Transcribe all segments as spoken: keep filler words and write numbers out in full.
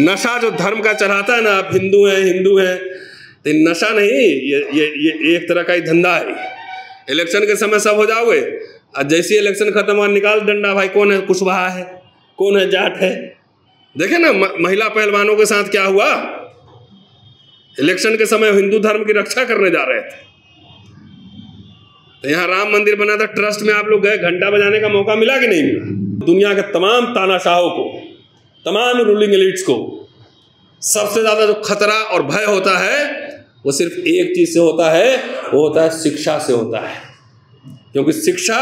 नशा जो धर्म का चढ़ाता है ना, आप हिंदू हैं हिंदू हैं, तो नशा नहीं, ये ये ये एक तरह का ही धंधा है। इलेक्शन के समय सब हो जाओगे और जैसे इलेक्शन खत्म हुआ निकाल डंडा, भाई कौन है कुशवाहा है, कौन है जाट है। देखे ना महिला पहलवानों के साथ क्या हुआ, इलेक्शन के समय हिंदू धर्म की रक्षा करने जा रहे थे। तो यहाँ राम मंदिर बना था, ट्रस्ट में आप लोग गए, घंटा बजाने का मौका मिला कि नहीं मिला? दुनिया के तमाम तानाशाहों को, तमाम रूलिंग एलिट्स को सबसे ज़्यादा जो खतरा और भय होता है वो सिर्फ एक चीज़ से होता है, वो होता है शिक्षा से होता है। क्योंकि शिक्षा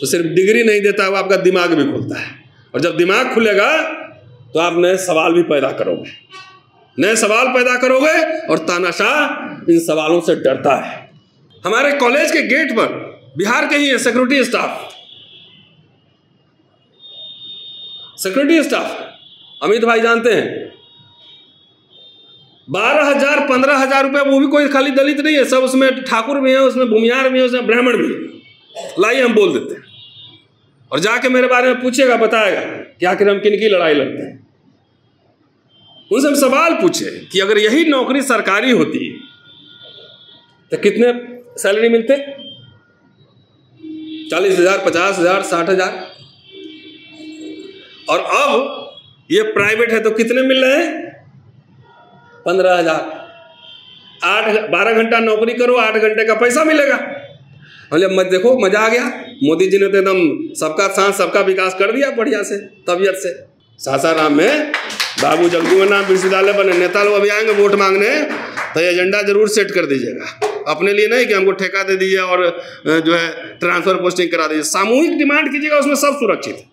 तो सिर्फ डिग्री नहीं देता, वो आपका दिमाग भी खुलता है। और जब दिमाग खुलेगा तो आप नए सवाल भी पैदा करोगे, नए सवाल पैदा करोगे, और तानाशाह इन सवालों से डरता है। हमारे कॉलेज के गेट पर बिहार के ही है security staff, security staff Amit भाई जानते हैं, बारह हजार पंद्रह हजार रुपये, वो भी कोई खाली दलित नहीं है, सब उसमें ठाकुर भी हैं, उसमें भूमिहार भी है, उसमें ब्राह्मण भी है। लाइए हम बोल देते हैं, और जाके मेरे बारे में पूछेगा, बताएगा कि आखिर हम किन की लड़ाई लड़ते हैं। उनसे हम सवाल पूछे कि अगर यही नौकरी सरकारी होती तो कितने सैलरी मिलते, चालीस हजार पचास हजार साठ हजार, और अब ये प्राइवेट है तो कितने मिल रहे हैं, पंद्रह हजार। आठ बारह घंटा नौकरी करो, आठ घंटे का पैसा मिलेगा। मतलब मत देखो मजा आ गया, मोदी जी ने तो एकदम सबका साथ सबका विकास कर दिया बढ़िया से तबीयत से। सासाराम में बाबू जगजीवन राम विश्वविद्यालय बने, नेता लोग अभी आएंगे वोट मांगने तो ये एजेंडा जरूर सेट कर दीजिएगा, अपने लिए नहीं कि हमको ठेका दे दीजिए और जो है ट्रांसफर पोस्टिंग करा दीजिए। सामूहिक डिमांड कीजिएगा, उसमें सब सुरक्षित है।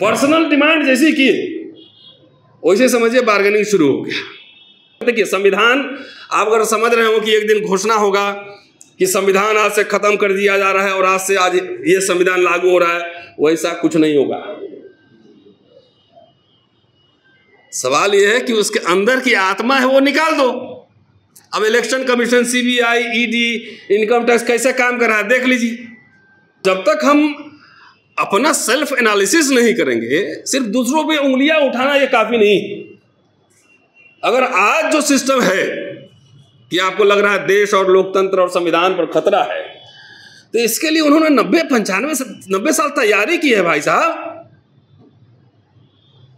पर्सनल डिमांड जैसी की वैसे समझिए बार्गेनिंग शुरू हो गया। देखिए संविधान, आप अगर समझ रहे हो कि एक दिन घोषणा होगा कि संविधान आज से खत्म कर दिया जा रहा है और आज से आज ये संविधान लागू हो रहा है, वैसा कुछ नहीं होगा। सवाल यह है कि उसके अंदर की आत्मा है, वो निकाल दो। अब election commission, CBI, ED, income tax कैसे काम कर रहा है देख लीजिए। जब तक हम अपना सेल्फ एनालिसिस नहीं करेंगे, सिर्फ दूसरों पे उंगलियां उठाना ये काफी नहीं। अगर आज जो सिस्टम है कि आपको लग रहा है देश और लोकतंत्र और संविधान पर खतरा है, तो इसके लिए उन्होंने नब्बे पंचानवे नब्बे साल तैयारी की है भाई साहब,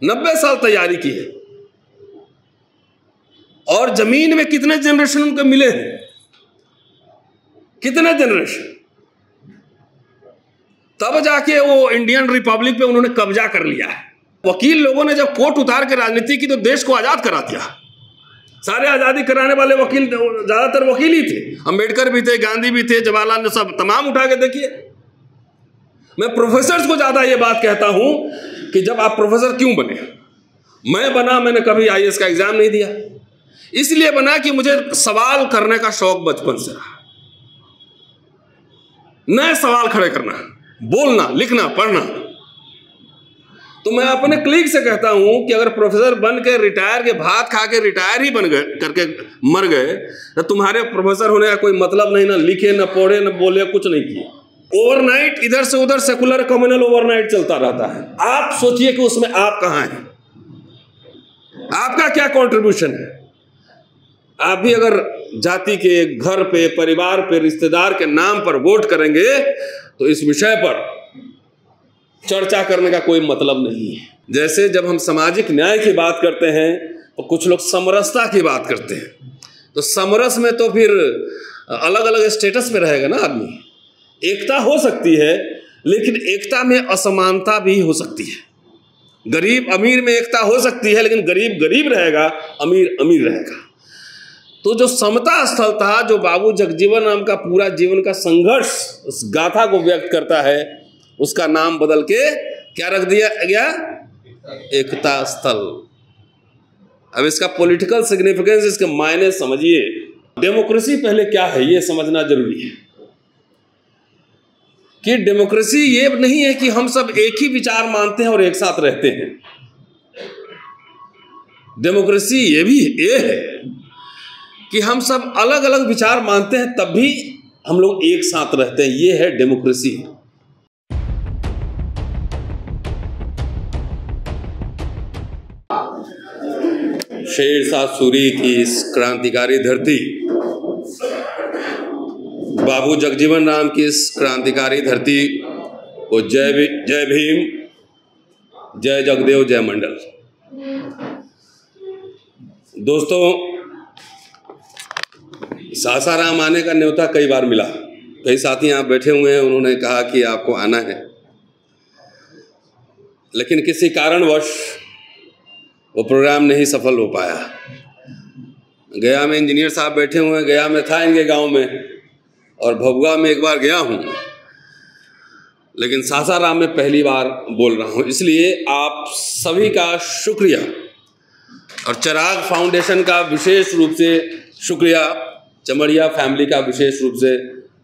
नब्बे साल तैयारी की है। और जमीन में कितने जनरेशन उनको मिले हैं, कितने जनरेशन, तब जाके वो इंडियन रिपब्लिक पे उन्होंने कब्जा कर लिया है। वकील लोगों ने जब कोर्ट उतार के राजनीति की तो देश को आज़ाद करा दिया। सारे आज़ादी कराने वाले वकील ज़्यादातर वकील ही थे, अंबेडकर भी थे, गांधी भी थे, जवाहरलाल नेहरू, सब तमाम उठा के देखिए। मैं प्रोफेसर्स को ज़्यादा ये बात कहता हूँ कि जब आप प्रोफेसर क्यों बने? मैं बना, मैंने कभी आई ए एस का एग्ज़ाम नहीं दिया, इसलिए बना कि मुझे सवाल करने का शौक बचपन से रहा, नए सवाल खड़े करना, बोलना, लिखना, पढ़ना। तो मैं अपने क्लिक से कहता हूं कि अगर प्रोफेसर बन के रिटायर के भात खा के रिटायर ही बन गए करके मर गए तो तुम्हारे प्रोफेसर होने का कोई मतलब नहीं, ना लिखे ना पढ़े ना बोले, कुछ नहीं किए। ओवरनाइट इधर से उधर सेकुलर कम्युनल ओवरनाइट चलता रहता है। आप सोचिए कि उसमें आप कहाँ हैं, आपका क्या कॉन्ट्रीब्यूशन है। आप भी अगर जाति के, घर पे, परिवार पे, रिश्तेदार के नाम पर वोट करेंगे तो इस विषय पर चर्चा करने का कोई मतलब नहीं है। जैसे जब हम सामाजिक न्याय की बात करते हैं तो कुछ लोग समरसता की बात करते हैं, तो समरस में तो फिर अलग अलग स्टेटस में रहेगा ना आदमी। एकता हो सकती है, लेकिन एकता में असमानता भी हो सकती है। गरीब अमीर में एकता हो सकती है, लेकिन गरीब गरीब रहेगा, अमीर अमीर रहेगा। तो जो समता स्थल था, जो बाबू जगजीवन राम का पूरा जीवन का संघर्ष, उस गाथा को व्यक्त करता है, उसका नाम बदल के क्या रख दिया गया, एकता स्थल। अब इसका पॉलिटिकल सिग्निफिकेंस, इसके मायने समझिए। डेमोक्रेसी पहले क्या है ये समझना जरूरी है कि डेमोक्रेसी ये नहीं है कि हम सब एक ही विचार मानते हैं और एक साथ रहते हैं। डेमोक्रेसी ये भी ये है कि हम सब अलग अलग विचार मानते हैं तब भी हम लोग एक साथ रहते हैं, ये है डेमोक्रेसी। शेर शाह सूरी की इस क्रांतिकारी धरती, बाबू जगजीवन राम की इस क्रांतिकारी धरती को जय भी, जय भीम, जय जगदेव, जय मंडल। दोस्तों, सासाराम आने का न्योता कई बार मिला। कई साथी यहाँ बैठे हुए हैं, उन्होंने कहा कि आपको आना है, लेकिन किसी कारणवश वो प्रोग्राम नहीं सफल हो पाया। गया में इंजीनियर साहब बैठे हुए हैं, गया में था इनके गांव में, और भभुआ में एक बार गया हूँ, लेकिन सासाराम में पहली बार बोल रहा हूँ। इसलिए आप सभी का शुक्रिया, और चिराग फाउंडेशन का विशेष रूप से शुक्रिया, चमड़िया फैमिली का विशेष रूप से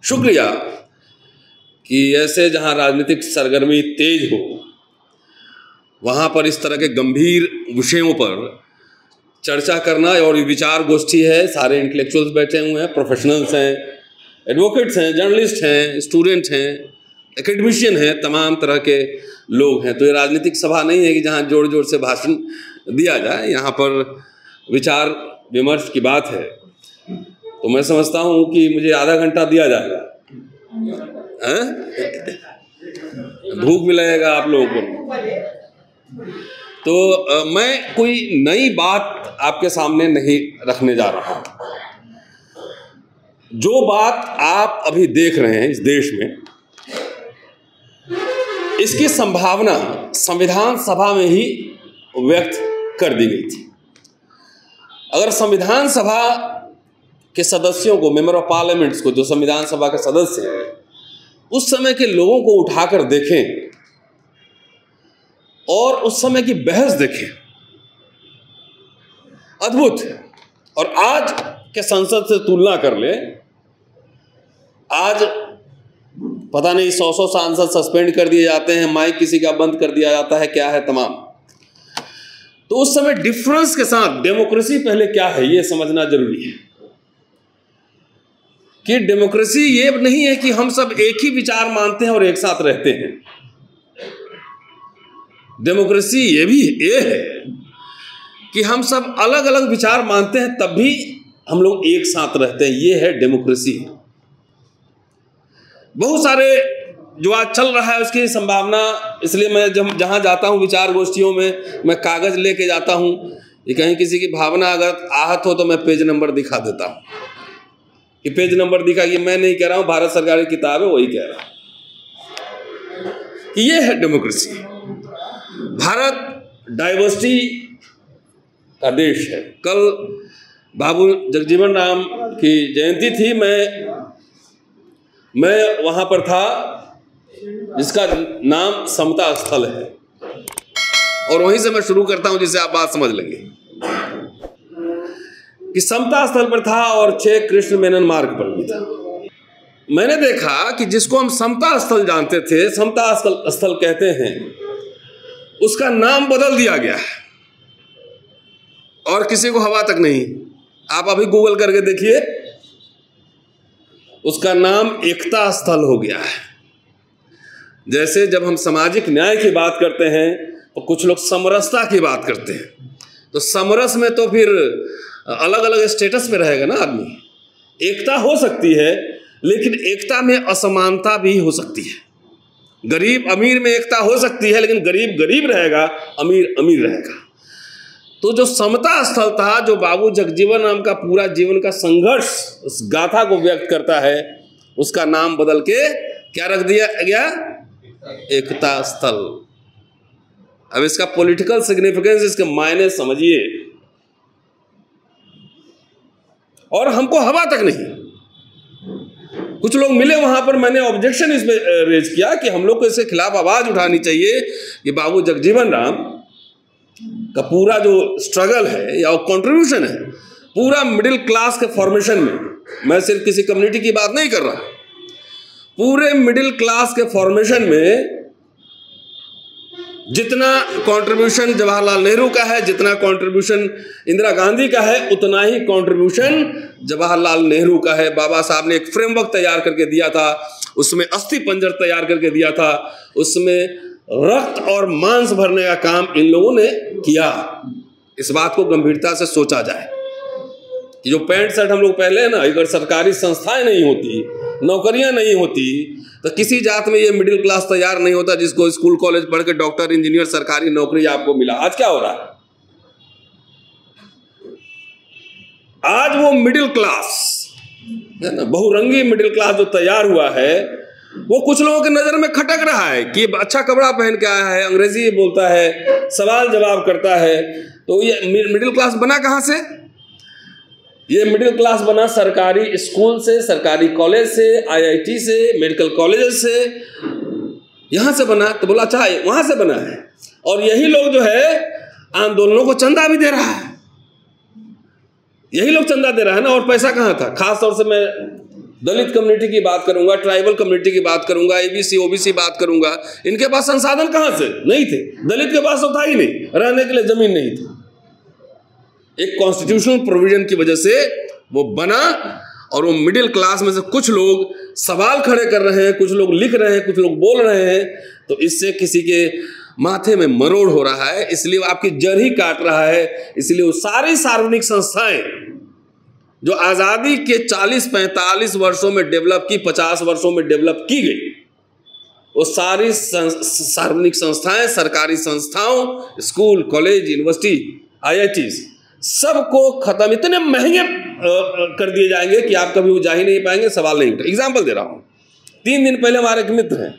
शुक्रिया कि ऐसे जहां राजनीतिक सरगर्मी तेज हो, वहां पर इस तरह के गंभीर विषयों पर चर्चा करना। और ये विचार गोष्ठी है, सारे इंटेलेक्चुअल्स बैठे हुए हैं, प्रोफेशनल्स हैं, एडवोकेट्स हैं, जर्नलिस्ट हैं, स्टूडेंट हैं, एकेडमिशियन हैं, तमाम तरह के लोग हैं। तो ये राजनीतिक सभा नहीं है कि जहाँ जोर जोर से भाषण दिया जाए, यहाँ पर विचार विमर्श की बात है। तो मैं समझता हूँ कि मुझे आधा घंटा दिया जाएगा, भूख भी लगेगा आप लोगों को। तो मैं कोई नई बात आपके सामने नहीं रखने जा रहा हूँ। जो बात आप अभी देख रहे हैं इस देश में, इसकी संभावना संविधान सभा में ही व्यक्त कर दी गई थी। अगर संविधान सभा के सदस्यों को, मेंबर ऑफ पार्लियामेंट्स को, जो संविधान सभा के सदस्य हैं, उस समय के लोगों को उठाकर देखें और उस समय की बहस देखें, अद्भुत है। और आज के संसद से तुलना कर ले, आज पता नहीं सौ सौ सांसद सस्पेंड कर दिए जाते हैं, माइक किसी का बंद कर दिया जाता है, क्या है तमाम। तो उस समय डिफरेंस के साथ डेमोक्रेसी पहले क्या है ये समझना जरूरी है। कि डेमोक्रेसी ये नहीं है कि हम सब एक ही विचार मानते हैं और एक साथ रहते हैं। डेमोक्रेसी ये भी ये है कि हम सब अलग अलग विचार मानते हैं तब भी हम लोग एक साथ रहते हैं, ये है डेमोक्रेसी। बहुत सारे जो आज चल रहा है उसकी संभावना, इसलिए मैं जब जहाँ जाता हूँ विचार गोष्ठियों में, मैं कागज़ लेके जाता हूँ कि कहीं किसी की भावना अगर आहत हो तो मैं पेज नंबर दिखा देता हूँ। ये पेज नंबर दिखा, ये मैं नहीं कह रहा हूं, भारत सरकार की किताब है, वही कह रहा हूं कि ये है डेमोक्रेसी। भारत डाइवर्सिटी का देश है। कल बाबू जगजीवन राम की जयंती थी, मैं मैं वहां पर था, जिसका नाम समता स्थल है, और वहीं से मैं शुरू करता हूं, जिसे आप बात समझ लेंगे कि समता स्थल पर था और छः कृष्ण मेनन मार्ग पर भी था। मैंने देखा कि जिसको हम समता स्थल जानते थे, समता स्थल स्थल कहते हैं, उसका नाम बदल दिया गया है और किसी को हवा तक नहीं। आप अभी गूगल करके देखिए, उसका नाम एकता स्थल हो गया है। जैसे जब हम सामाजिक न्याय की बात करते हैं तो कुछ लोग समरसता की बात करते हैं, तो समरस में तो फिर अलग अलग स्टेटस में रहेगा ना आदमी। एकता हो सकती है, लेकिन एकता में असमानता भी हो सकती है। गरीब अमीर में एकता हो सकती है, लेकिन गरीब गरीब रहेगा, अमीर अमीर रहेगा। तो जो समता स्थल था, जो बाबू जगजीवन राम का पूरा जीवन का संघर्ष, उस गाथा को व्यक्त करता है, उसका नाम बदल के क्या रख दिया गया? एकता स्थल। अब इसका पॉलिटिकल सिग्निफिकेंस, इसके मायने समझिए, और हमको हवा तक नहीं। कुछ लोग मिले वहां पर, मैंने ऑब्जेक्शन इसमें रेज किया कि हम लोग को इसके खिलाफ आवाज उठानी चाहिए कि बाबू जगजीवन राम का पूरा जो स्ट्रगल है या कंट्रीब्यूशन है पूरा मिडिल क्लास के फॉर्मेशन में, मैं सिर्फ किसी कम्युनिटी की बात नहीं कर रहा, पूरे मिडिल क्लास के फॉर्मेशन में जितना कंट्रीब्यूशन जवाहरलाल नेहरू का है, जितना कंट्रीब्यूशन इंदिरा गांधी का है, उतना ही कंट्रीब्यूशन जवाहरलाल नेहरू का है। बाबा साहब ने एक फ्रेमवर्क तैयार करके दिया था, उसमें अस्थि पंजर तैयार करके दिया था, उसमें रक्त और मांस भरने का काम इन लोगों ने किया। इस बात को गंभीरता से सोचा जाए कि जो पैंट शर्ट हम लोग पहले ना, अगर सरकारी संस्थाएं नहीं होती, नौकरियां नहीं होती, तो किसी जात में ये मिडिल क्लास तैयार नहीं होता जिसको स्कूल कॉलेज पढ़ के डॉक्टर इंजीनियर सरकारी नौकरी आपको मिला। आज क्या हो रहा है? आज वो मिडिल क्लास है ना, बहुरंगी मिडिल क्लास जो तैयार हुआ है वो कुछ लोगों के नज़र में खटक रहा है कि अच्छा कपड़ा पहन के आया है, अंग्रेजी बोलता है, सवाल जवाब करता है, तो ये मिडिल क्लास बना कहाँ से? ये मिडिल क्लास बना सरकारी स्कूल से, सरकारी कॉलेज से, आईआईटी से, मेडिकल कॉलेज से, यहाँ से बना। तो बोला अच्छा वहाँ से बना है, और यही लोग जो है आंदोलनों को चंदा भी दे रहा है, यही लोग चंदा दे रहा है ना। और पैसा कहाँ था? खास तौर से मैं दलित कम्युनिटी की बात करूंगा, ट्राइबल कम्युनिटी की बात करूंगा, एबीसी ओबीसी बात करूंगा, इनके पास संसाधन कहाँ से? नहीं थे। दलित के पास होता ही नहीं, रहने के लिए जमीन नहीं थी। एक कॉन्स्टिट्यूशनल प्रोविजन की वजह से वो बना, और वो मिडिल क्लास में से कुछ लोग सवाल खड़े कर रहे हैं, कुछ लोग लिख रहे हैं, कुछ लोग बोल रहे हैं, तो इससे किसी के माथे में मरोड़ हो रहा है, इसलिए आपकी जड़ ही काट रहा है। इसलिए वो सारी सार्वजनिक संस्थाएं जो आज़ादी के चालीस पैंतालीस वर्षों में डेवलप की, पचास वर्षों में डेवलप की गई, वो सारी सार्वजनिक संस्थाएं, सरकारी संस्थाओं, school college university I I T, सबको खत्म, इतने महंगे कर दिए जाएंगे कि आप कभी वो जा ही नहीं पाएंगे, सवाल नहीं उठे। एग्जाम्पल दे रहा हूँ, तीन दिन पहले हमारे एक मित्र हैं,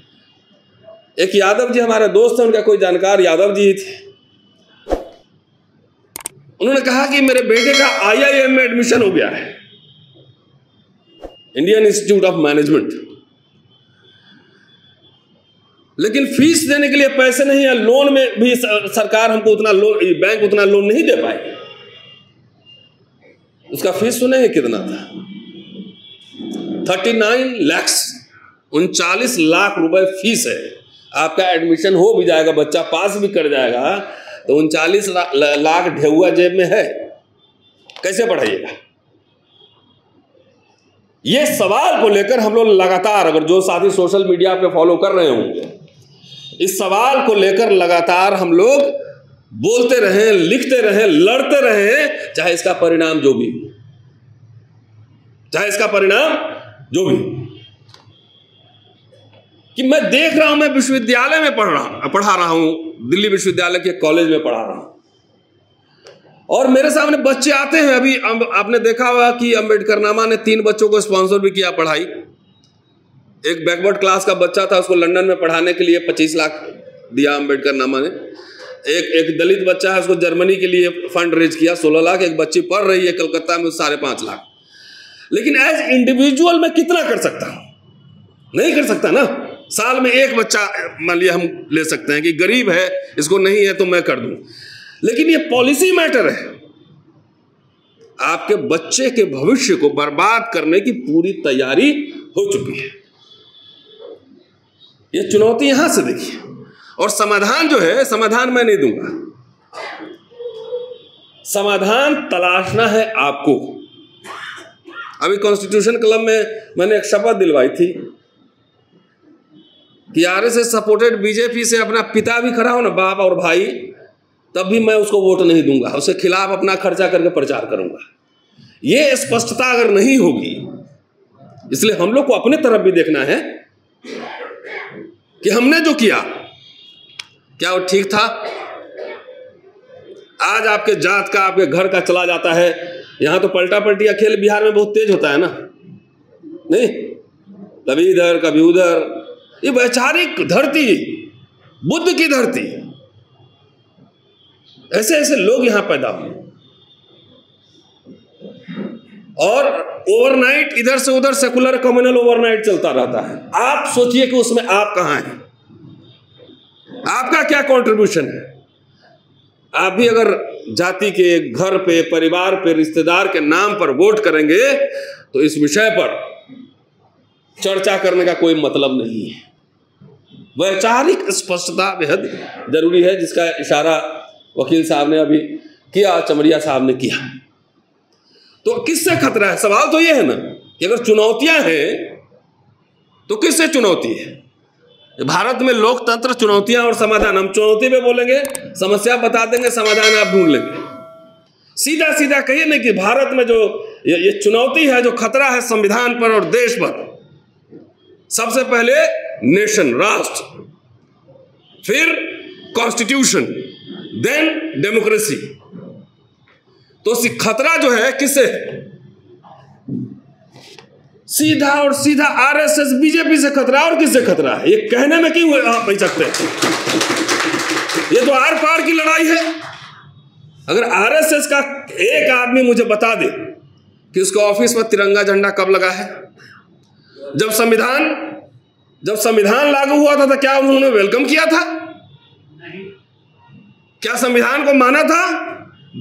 एक यादव जी हमारे दोस्त हैं, उनका कोई जानकार यादव जी थे, उन्होंने कहा कि मेरे बेटे का आई आई एम में एडमिशन हो गया है, इंडियन इंस्टीट्यूट ऑफ मैनेजमेंट, लेकिन फीस देने के लिए पैसे नहीं है, लोन में भी सरकार हमको उतना लोन, बैंक उतना लोन नहीं दे पाए। उसका फीस सुनेंगे कितना था? थर्टी नाइन लैक्स, उनचालीस लाख रुपए फीस है। आपका एडमिशन हो भी जाएगा, बच्चा पास भी कर जाएगा, तो उनचालीस लाख ढेउआ जेब में है, कैसे पढ़ाइएगा? ये सवाल को लेकर हम लोग लगातार, अगर जो साथी सोशल मीडिया पे फॉलो कर रहे होंगे, इस सवाल को लेकर लगातार हम लोग बोलते रहे, लिखते रहे, लड़ते रहे, चाहे इसका परिणाम जो भी हो, चाहे इसका परिणाम जो भी हो। कि मैं देख रहा हूं, मैं विश्वविद्यालय में पढ़ रहा हूं पढ़ा रहा हूं दिल्ली विश्वविद्यालय के कॉलेज में पढ़ा रहा हूं, और मेरे सामने बच्चे आते हैं। अभी आपने देखा होगा कि अंबेडकरनामा ने तीन बच्चों को स्पॉन्सर भी किया पढ़ाई। एक बैकवर्ड क्लास का बच्चा था, उसको लंदन में पढ़ाने के लिए पच्चीस लाख दिया अंबेडकरनामा ने। एक एक दलित बच्चा है, उसको जर्मनी के लिए फंड रेज किया सोलह लाख। एक बच्ची पढ़ रही है कलकत्ता में, साढ़े पाँच लाख लेकिन एज इंडिविजुअल मैं कितना कर सकता हूँ? नहीं कर सकता ना। साल में एक बच्चा मान लिया हम ले सकते हैं कि गरीब है, इसको नहीं है तो मैं कर दूं, लेकिन ये पॉलिसी मैटर है। आपके बच्चे के भविष्य को बर्बाद करने की पूरी तैयारी हो चुकी है। ये चुनौती यहां से देखिए, और समाधान जो है, समाधान मैं नहीं दूंगा, समाधान तलाशना है आपको। अभी कॉन्स्टिट्यूशन क्लब में मैंने एक शपथ दिलवाई थी कि R S S supported BJP से अपना पिता भी खड़ा हो ना, बाप और भाई, तब भी मैं उसको वोट नहीं दूंगा, उसके खिलाफ अपना खर्चा करके प्रचार करूंगा। ये स्पष्टता अगर नहीं होगी, इसलिए हम लोग को अपने तरफ भी देखना है कि हमने जो किया क्या वो ठीक था। आज आपके जात का, आपके घर का चला जाता है। यहां तो पलटा पलटी का खेल बिहार में बहुत तेज होता है ना, नहीं? कभी इधर कभी उधर। ये वैचारिक धरती, बुद्ध की धरती, ऐसे ऐसे लोग यहां पैदा हुए, और ओवरनाइट इधर से उधर सेकुलर कम्युनल ओवरनाइट चलता रहता है। आप सोचिए कि उसमें आप कहां हैं, आपका क्या कंट्रीब्यूशन है? आप भी अगर जाति के, घर पे, परिवार पे, रिश्तेदार के नाम पर वोट करेंगे तो इस विषय पर चर्चा करने का कोई मतलब नहीं है। वैचारिक स्पष्टता बेहद जरूरी है, जिसका इशारा वकील साहब ने अभी किया, चमरिया साहब ने किया। तो किससे खतरा है? सवाल तो ये है ना कि अगर चुनौतियां हैं तो किससे चुनौती है? भारत में लोकतंत्र, चुनौतियां और समाधान। हम चुनौती पे बोलेंगे, समस्या बता देंगे, समाधान आप ढूंढ लेंगे। सीधा सीधा कहिए ना कि भारत में जो ये, ये चुनौती है, जो खतरा है संविधान पर और देश पर, सबसे पहले नेशन, राष्ट्र, फिर कॉन्स्टिट्यूशन, देन डेमोक्रेसी। तो खतरा जो है किसे है? सीधा और सीधा आरएसएस बीजेपी से खतरा, और किससे खतरा है? ये कहने में क्यों आप नहीं सकते, ये तो आर पार की लड़ाई है। अगर आरएसएस का एक आदमी मुझे बता दे कि उसके ऑफिस में तिरंगा झंडा कब लगा है, जब संविधान जब संविधान लागू हुआ था तो क्या उन्होंने वेलकम किया था? क्या संविधान को माना था?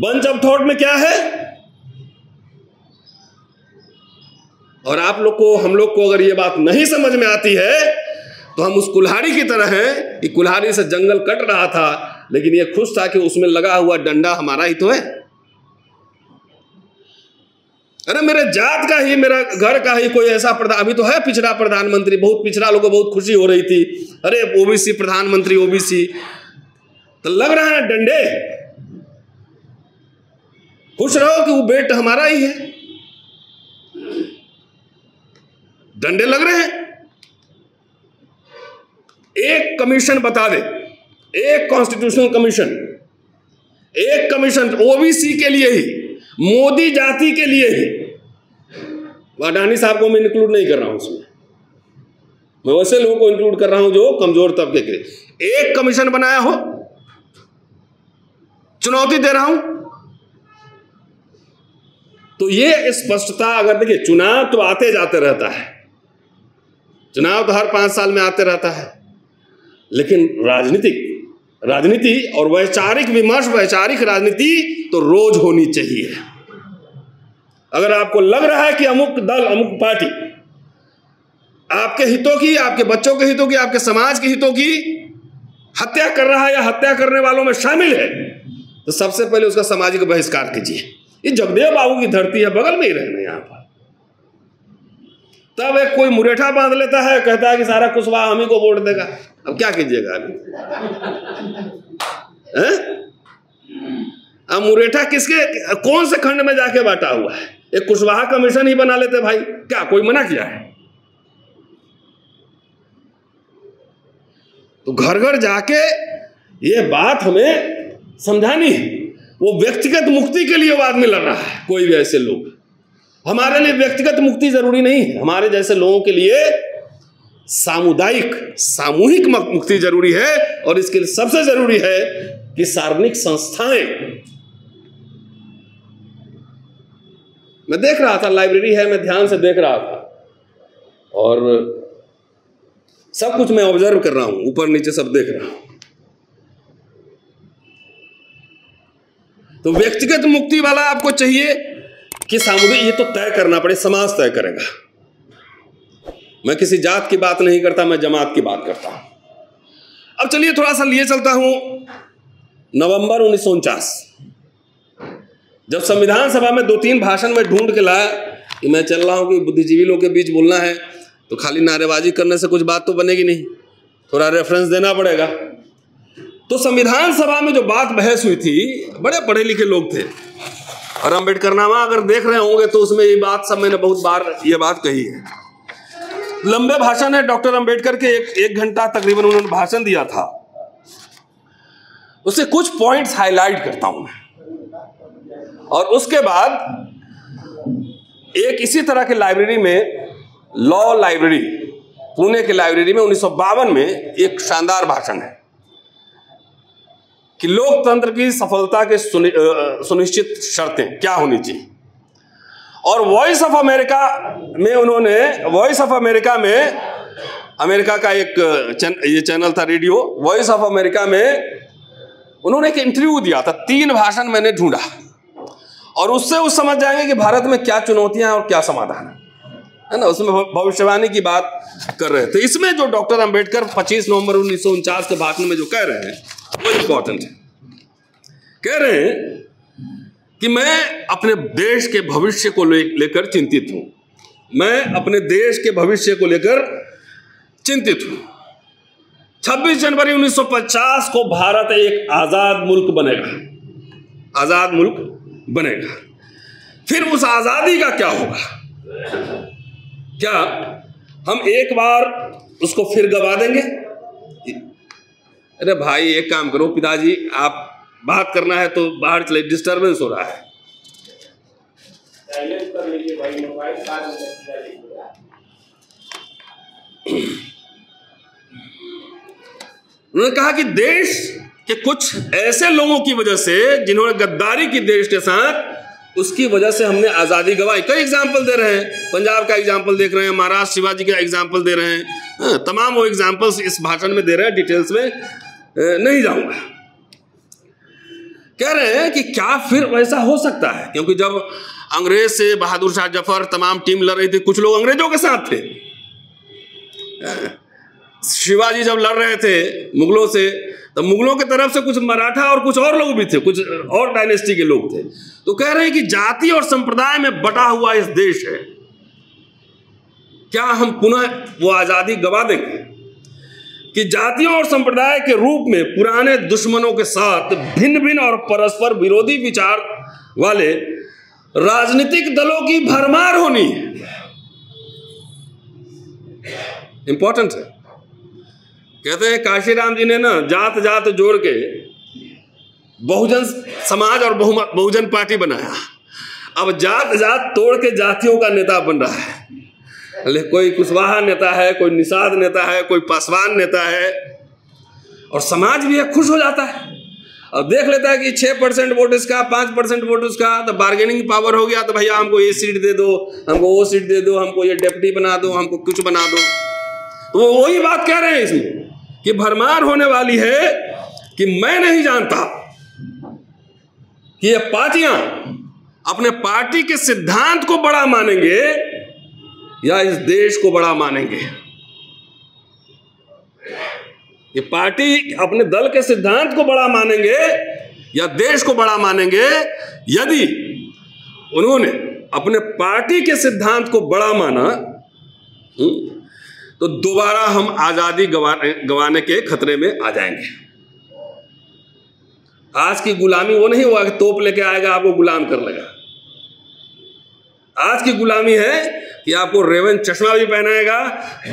बंच ऑफ थॉट में क्या है? और आप लोग को, हम लोग को अगर ये बात नहीं समझ में आती है तो हम उस कुल्हाड़ी की तरह हैं कि कुल्हाड़ी से जंगल कट रहा था, लेकिन ये खुश था कि उसमें लगा हुआ डंडा हमारा ही तो है। अरे मेरे जात का ही, मेरा घर का ही कोई ऐसा प्रधान, अभी तो है पिछड़ा प्रधानमंत्री, बहुत पिछड़ा, लोगों को बहुत खुशी हो रही थी, अरे ओबीसी प्रधानमंत्री ओबीसी, तो लग रहा है डंडे, खुश रहो कि वो बेट हमारा ही है, डंडे लग रहे हैं। एक कमीशन बता दे, एक कॉन्स्टिट्यूशनल कमीशन, एक कमीशन ओबीसी के लिए ही, मोदी जाति के लिए ही, अडानी साहब को मैं इंक्लूड नहीं कर रहा हूं उसमें, मैं वैसे लोगों को इंक्लूड कर रहा हूं जो कमजोर तबके के लिए, एक कमीशन बनाया हो। चुनौती दे रहा हूं। तो ये स्पष्टता, अगर देखिए चुनाव तो आते जाते रहता है, चुनाव तो हर पांच साल में आते रहता है, लेकिन राजनीतिक राजनीति और वैचारिक विमर्श, वैचारिक राजनीति तो रोज होनी चाहिए। अगर आपको लग रहा है कि अमुक दल, अमुक पार्टी आपके हितों की, आपके बच्चों के हितों की, आपके समाज के हितों की हत्या कर रहा है या हत्या करने वालों में शामिल है, तो सबसे पहले उसका सामाजिक बहिष्कार कीजिए। ये जगदेव बाबू की धरती है, बगल में ही रहना यहां पर। तब एक कोई मुरेठा बांध लेता है, कहता है कि सारा कुशवा हम ही को वोट देगा, अब क्या कीजिएगा? अब मुरेठा किसके, कौन से खंड में जाके बांटा हुआ है? एक कुशवाहा कमीशन ही बना लेते भाई, क्या कोई मना किया है? तो घर घर जाके ये बात हमें समझानी है। वो व्यक्तिगत मुक्ति के लिए वो आदमी लड़ रहा है, कोई भी ऐसे लोग। हमारे लिए व्यक्तिगत मुक्ति जरूरी नहीं है, हमारे जैसे लोगों के लिए सामुदायिक, सामूहिक मुक्ति जरूरी है। और इसके लिए सबसे जरूरी है कि सार्वजनिक संस्थाएं, मैं देख रहा था, लाइब्रेरी है, मैं ध्यान से देख रहा था और सब कुछ मैं ऑब्जर्व कर रहा हूं, ऊपर नीचे सब देख रहा हूं। तो व्यक्तिगत मुक्ति वाला आपको चाहिए कि सामुदायिक, ये तो तय करना पड़े, समाज तय करेगा। मैं किसी जात की बात नहीं करता, मैं जमात की बात करता हूं। अब चलिए थोड़ा सा लिए चलता हूं नवंबर उन्नीस सौ उनचास, जब संविधान सभा में दो तीन भाषण में ढूंढ के लाया कि मैं चल रहा हूं कि बुद्धिजीवी लोगों के बीच बोलना है, तो खाली नारेबाजी करने से कुछ बात तो बनेगी नहीं, थोड़ा रेफरेंस देना पड़ेगा। तो संविधान सभा में जो बात बहस हुई थी, बड़े पढ़े लिखे लोग थे, और अंबेडकरनामा अगर देख रहे होंगे तो उसमें ये बात सब, मैंने बहुत बार ये बात कही है। लंबे भाषण है, डॉक्टर अंबेडकर के एक एक घंटा तकरीबन उन्होंने भाषण दिया था, उससे कुछ पॉइंट्स हाईलाइट करता हूं मैं। और उसके बाद एक इसी तरह के लाइब्रेरी में, लॉ लाइब्रेरी, पुणे की लाइब्रेरी में उन्नीस सौ बावन में एक शानदार भाषण है कि लोकतंत्र की सफलता के सुनि, सुनिश्चित शर्तें क्या होनी चाहिए। और वॉइस ऑफ अमेरिका में उन्होंने, वॉइस ऑफ अमेरिका में, अमेरिका का एक चैन, ये चैनल था रेडियो, वॉइस ऑफ अमेरिका में उन्होंने एक इंटरव्यू दिया था। तीन भाषण मैंने ढूंढा और उससे उस समझ जाएंगे कि भारत में क्या चुनौतियां हैं और क्या समाधान है ना, उसमें भविष्यवाणी की बात कर रहे थे। इसमें जो डॉक्टर अंबेडकर पच्चीस नवंबर उन्नीस सौ उनचास के भाषण में जो कह रहे हैं वो इंपॉर्टेंट है। कह रहे हैं कि मैं अपने देश के भविष्य को लेकर चिंतित हूं, मैं अपने देश के भविष्य को लेकर चिंतित हूं। छब्बीस जनवरी उन्नीस सौ पचास को भारत एक आजाद मुल्क बनेगा, आजाद मुल्क बनेगा। फिर उस आज़ादी का क्या होगा? क्या हम एक बार उसको फिर गवा देंगे? अरे भाई एक काम करो पिताजी, आप बात करना है तो बाहर चले, डिस्टर्बेंस हो रहा है। उन्होंने कहा कि देश के कुछ ऐसे लोगों की वजह से जिन्होंने गद्दारी की देश के साथ, उसकी वजह से हमने आज़ादी गवाई। कई एग्जाम्पल दे रहे हैं, पंजाब का एग्जाम्पल देख रहे हैं, महाराष्ट्र शिवाजी का एग्जाम्पल दे रहे हैं, हाँ, तमाम वो एग्जाम्पल्स इस भाषण में दे रहे हैं, डिटेल्स में नहीं जाऊंगा। कह रहे हैं कि क्या फिर वैसा हो सकता है? क्योंकि जब अंग्रेज से बहादुर शाह जफर तमाम टीम लड़ रही थी, कुछ लोग अंग्रेजों के साथ थे। शिवाजी जब लड़ रहे थे मुगलों से, तो मुगलों की तरफ से कुछ मराठा और कुछ और लोग भी थे, कुछ और डायनेस्टी के लोग थे। तो कह रहे हैं कि जाति और संप्रदाय में बटा हुआ इस देश है, क्या हम पुनः वो आज़ादी गवा देंगे? कि जातियों और संप्रदाय के रूप में पुराने दुश्मनों के साथ भिन्न भिन्न और परस्पर विरोधी विचार वाले राजनीतिक दलों की भरमार होनी है। इंपॉर्टेंट है। कहते हैं काशीराम जी ने ना जात जात जोड़ के बहुजन समाज और बहुजन पार्टी बनाया, अब जात जात तोड़ के जातियों का नेता बन रहा है। कोई कुशवाहा नेता है, कोई निषाद नेता है, कोई पासवान नेता है, और समाज भी है खुश हो जाता है और देख लेता है कि छः परसेंट वोट इसका, पाँच परसेंट वोट उसका, तो बार्गेनिंग पावर हो गया। तो भैया हमको ये सीट दे दो, हमको वो सीट दे दो, हमको ये डिप्टी बना दो, हमको कुछ बना दो। तो वो वही बात कह रहे हैं इसमें कि भरमार होने वाली है, कि मैं नहीं जानता कि ये पार्टियां अपने पार्टी के सिद्धांत को बड़ा मानेंगे या इस देश को बड़ा मानेंगे। ये पार्टी अपने दल के सिद्धांत को बड़ा मानेंगे या देश को बड़ा मानेंगे। यदि उन्होंने अपने पार्टी के सिद्धांत को बड़ा माना तो दोबारा हम आजादी गवाने गवाने के खतरे में आ जाएंगे। आज की गुलामी वो नहीं हुआ कि तोप लेके आएगा आपको गुलाम कर लेगा। आज की गुलामी है कि आपको रेवन चश्मा भी पहनाएगा,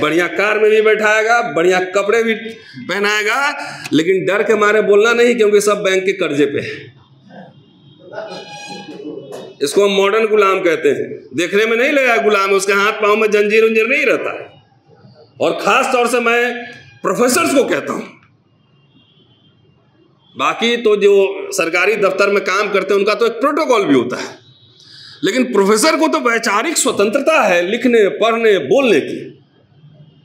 बढ़िया कार में भी बैठाएगा, बढ़िया कपड़े भी पहनाएगा, लेकिन डर के मारे बोलना नहीं क्योंकि सब बैंक के कर्जे पे है। इसको हम मॉडर्न गुलाम कहते हैं। देखने में नहीं लगा गुलाम, उसके हाथ पांव में जंजीर उंजीर नहीं रहता है। और खास तौर से मैं प्रोफेसर्स को कहता हूँ, बाकी तो जो सरकारी दफ्तर में काम करते हैं उनका तो एक प्रोटोकॉल भी होता है, लेकिन प्रोफेसर को तो वैचारिक स्वतंत्रता है लिखने पढ़ने बोलने की।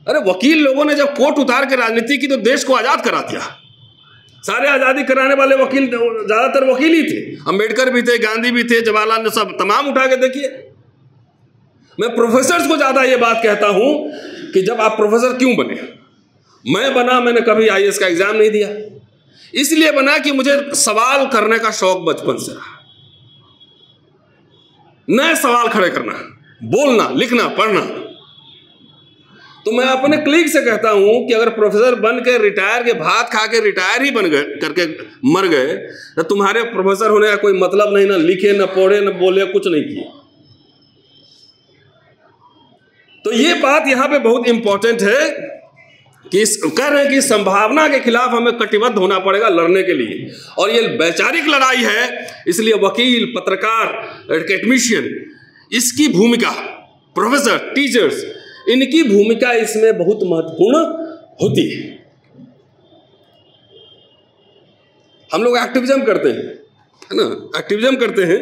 अरे वकील लोगों ने जब कोर्ट उतार के राजनीति की तो देश को आज़ाद करा दिया। सारे आज़ादी कराने वाले वकील ज़्यादातर वकील ही थे, अंबेडकर भी थे, गांधी भी थे, जवाहरलाल नेहरू, सब तमाम उठा के देखिए। मैं प्रोफेसर्स को ज़्यादा ये बात कहता हूँ कि जब आप प्रोफेसर क्यों बने? मैं बना, मैंने कभी आई ए एस का एग्ज़ाम नहीं दिया, इसलिए बना कि मुझे सवाल करने का शौक़ बचपन से रहा। नए सवाल खड़े करना, बोलना, लिखना, पढ़ना। तो मैं अपने क्लीग से कहता हूं कि अगर प्रोफेसर बन के रिटायर के भात खा के रिटायर ही बन गए करके मर गए तो तुम्हारे प्रोफेसर होने का कोई मतलब नहीं, ना लिखे ना पढ़े ना बोले, कुछ नहीं किए। तो ये बात यहां पे बहुत इंपॉर्टेंट है कि इस कह रहे हैं कि संभावना के खिलाफ हमें कटिबद्ध होना पड़ेगा लड़ने के लिए। और ये वैचारिक लड़ाई है, इसलिए वकील, पत्रकार, एकेडमिशियन, इसकी भूमिका, प्रोफेसर, टीचर्स, इनकी भूमिका इसमें बहुत महत्वपूर्ण होती है। हम लोग एक्टिविज्म करते हैं, है ना, एक्टिविज्म करते हैं,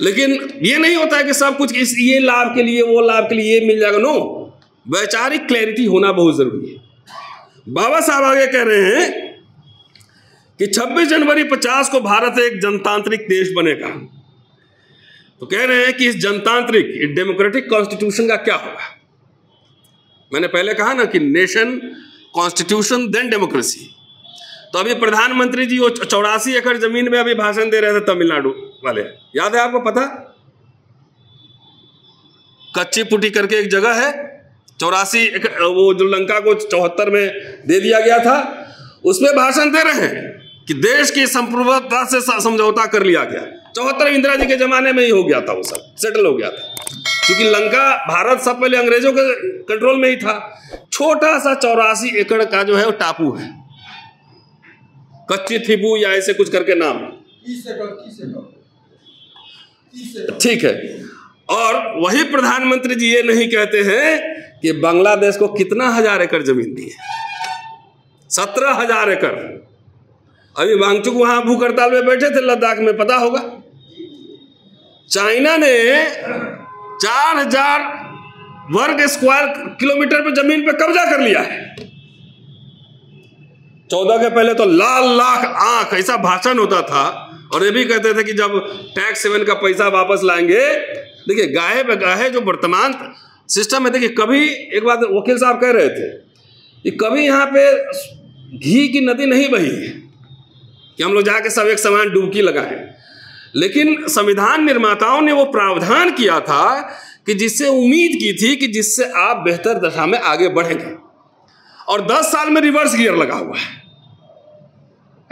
लेकिन ये नहीं होता है कि सब कुछ इस ये लाभ के लिए वो लाभ के लिए ये मिल जाएगा। नो, वैचारिक क्लैरिटी होना बहुत जरूरी है। बाबा साहब आगे कह रहे हैं कि छब्बीस जनवरी पचास को भारत एक जनतांत्रिक देश बनेगा। तो कह रहे हैं कि इस जनतांत्रिक डेमोक्रेटिक कॉन्स्टिट्यूशन का क्या होगा? मैंने पहले कहा ना कि नेशन, कॉन्स्टिट्यूशन, देन डेमोक्रेसी। तो अभी प्रधानमंत्री जी वो चौरासी एकड़ जमीन में अभी भाषण दे रहे थे, तमिलनाडु वाले, याद है आपको? पता, कच्ची पुटी करके एक जगह है, चौरासी, वो जो लंका को चौहत्तर में दे दिया गया था, उसमें भाषण दे रहे हैं कि कि देश की संप्रभुता से समझौता कर लिया गया। चौहत्तर इंदिरा जी के जमाने में ही हो गया था, वो सब सेटल हो गया था, क्योंकि लंका भारत सब पहले अंग्रेजों के कंट्रोल में ही था। छोटा सा चौरासी एकड़ का जो है वो टापू है, कच्ची थीपू या ऐसे कुछ करके नाम है, ठीक है। और वही प्रधानमंत्री जी ये नहीं कहते हैं कि बांग्लादेश को कितना हजार एकड़ जमीन दी है, सत्रह हजार एकड़। अभी वांगचुक वहां भूख हड़ताल में बैठे थे लद्दाख में, पता होगा। चाइना ने चार हजार वर्ग स्क्वायर किलोमीटर पर जमीन पर कब्जा कर लिया है। चौदह के पहले तो लाल लाख आंख ऐसा भाषण होता था, और ये भी कहते थे कि जब टैक्स सेवन का पैसा वापस लाएंगे। देखिए गाहे बगाहे जो वर्तमान सिस्टम है, देखिए कभी एक बात वकील साहब कह रहे थे कि कभी यहाँ पे घी की नदी नहीं बही है कि हम लोग जाके सब एक समान डुबकी लगाएं, लेकिन संविधान निर्माताओं ने वो प्रावधान किया था कि जिससे उम्मीद की थी कि जिससे आप बेहतर दशा में आगे बढ़ेंगे, और दस साल में रिवर्स गियर लगा हुआ है,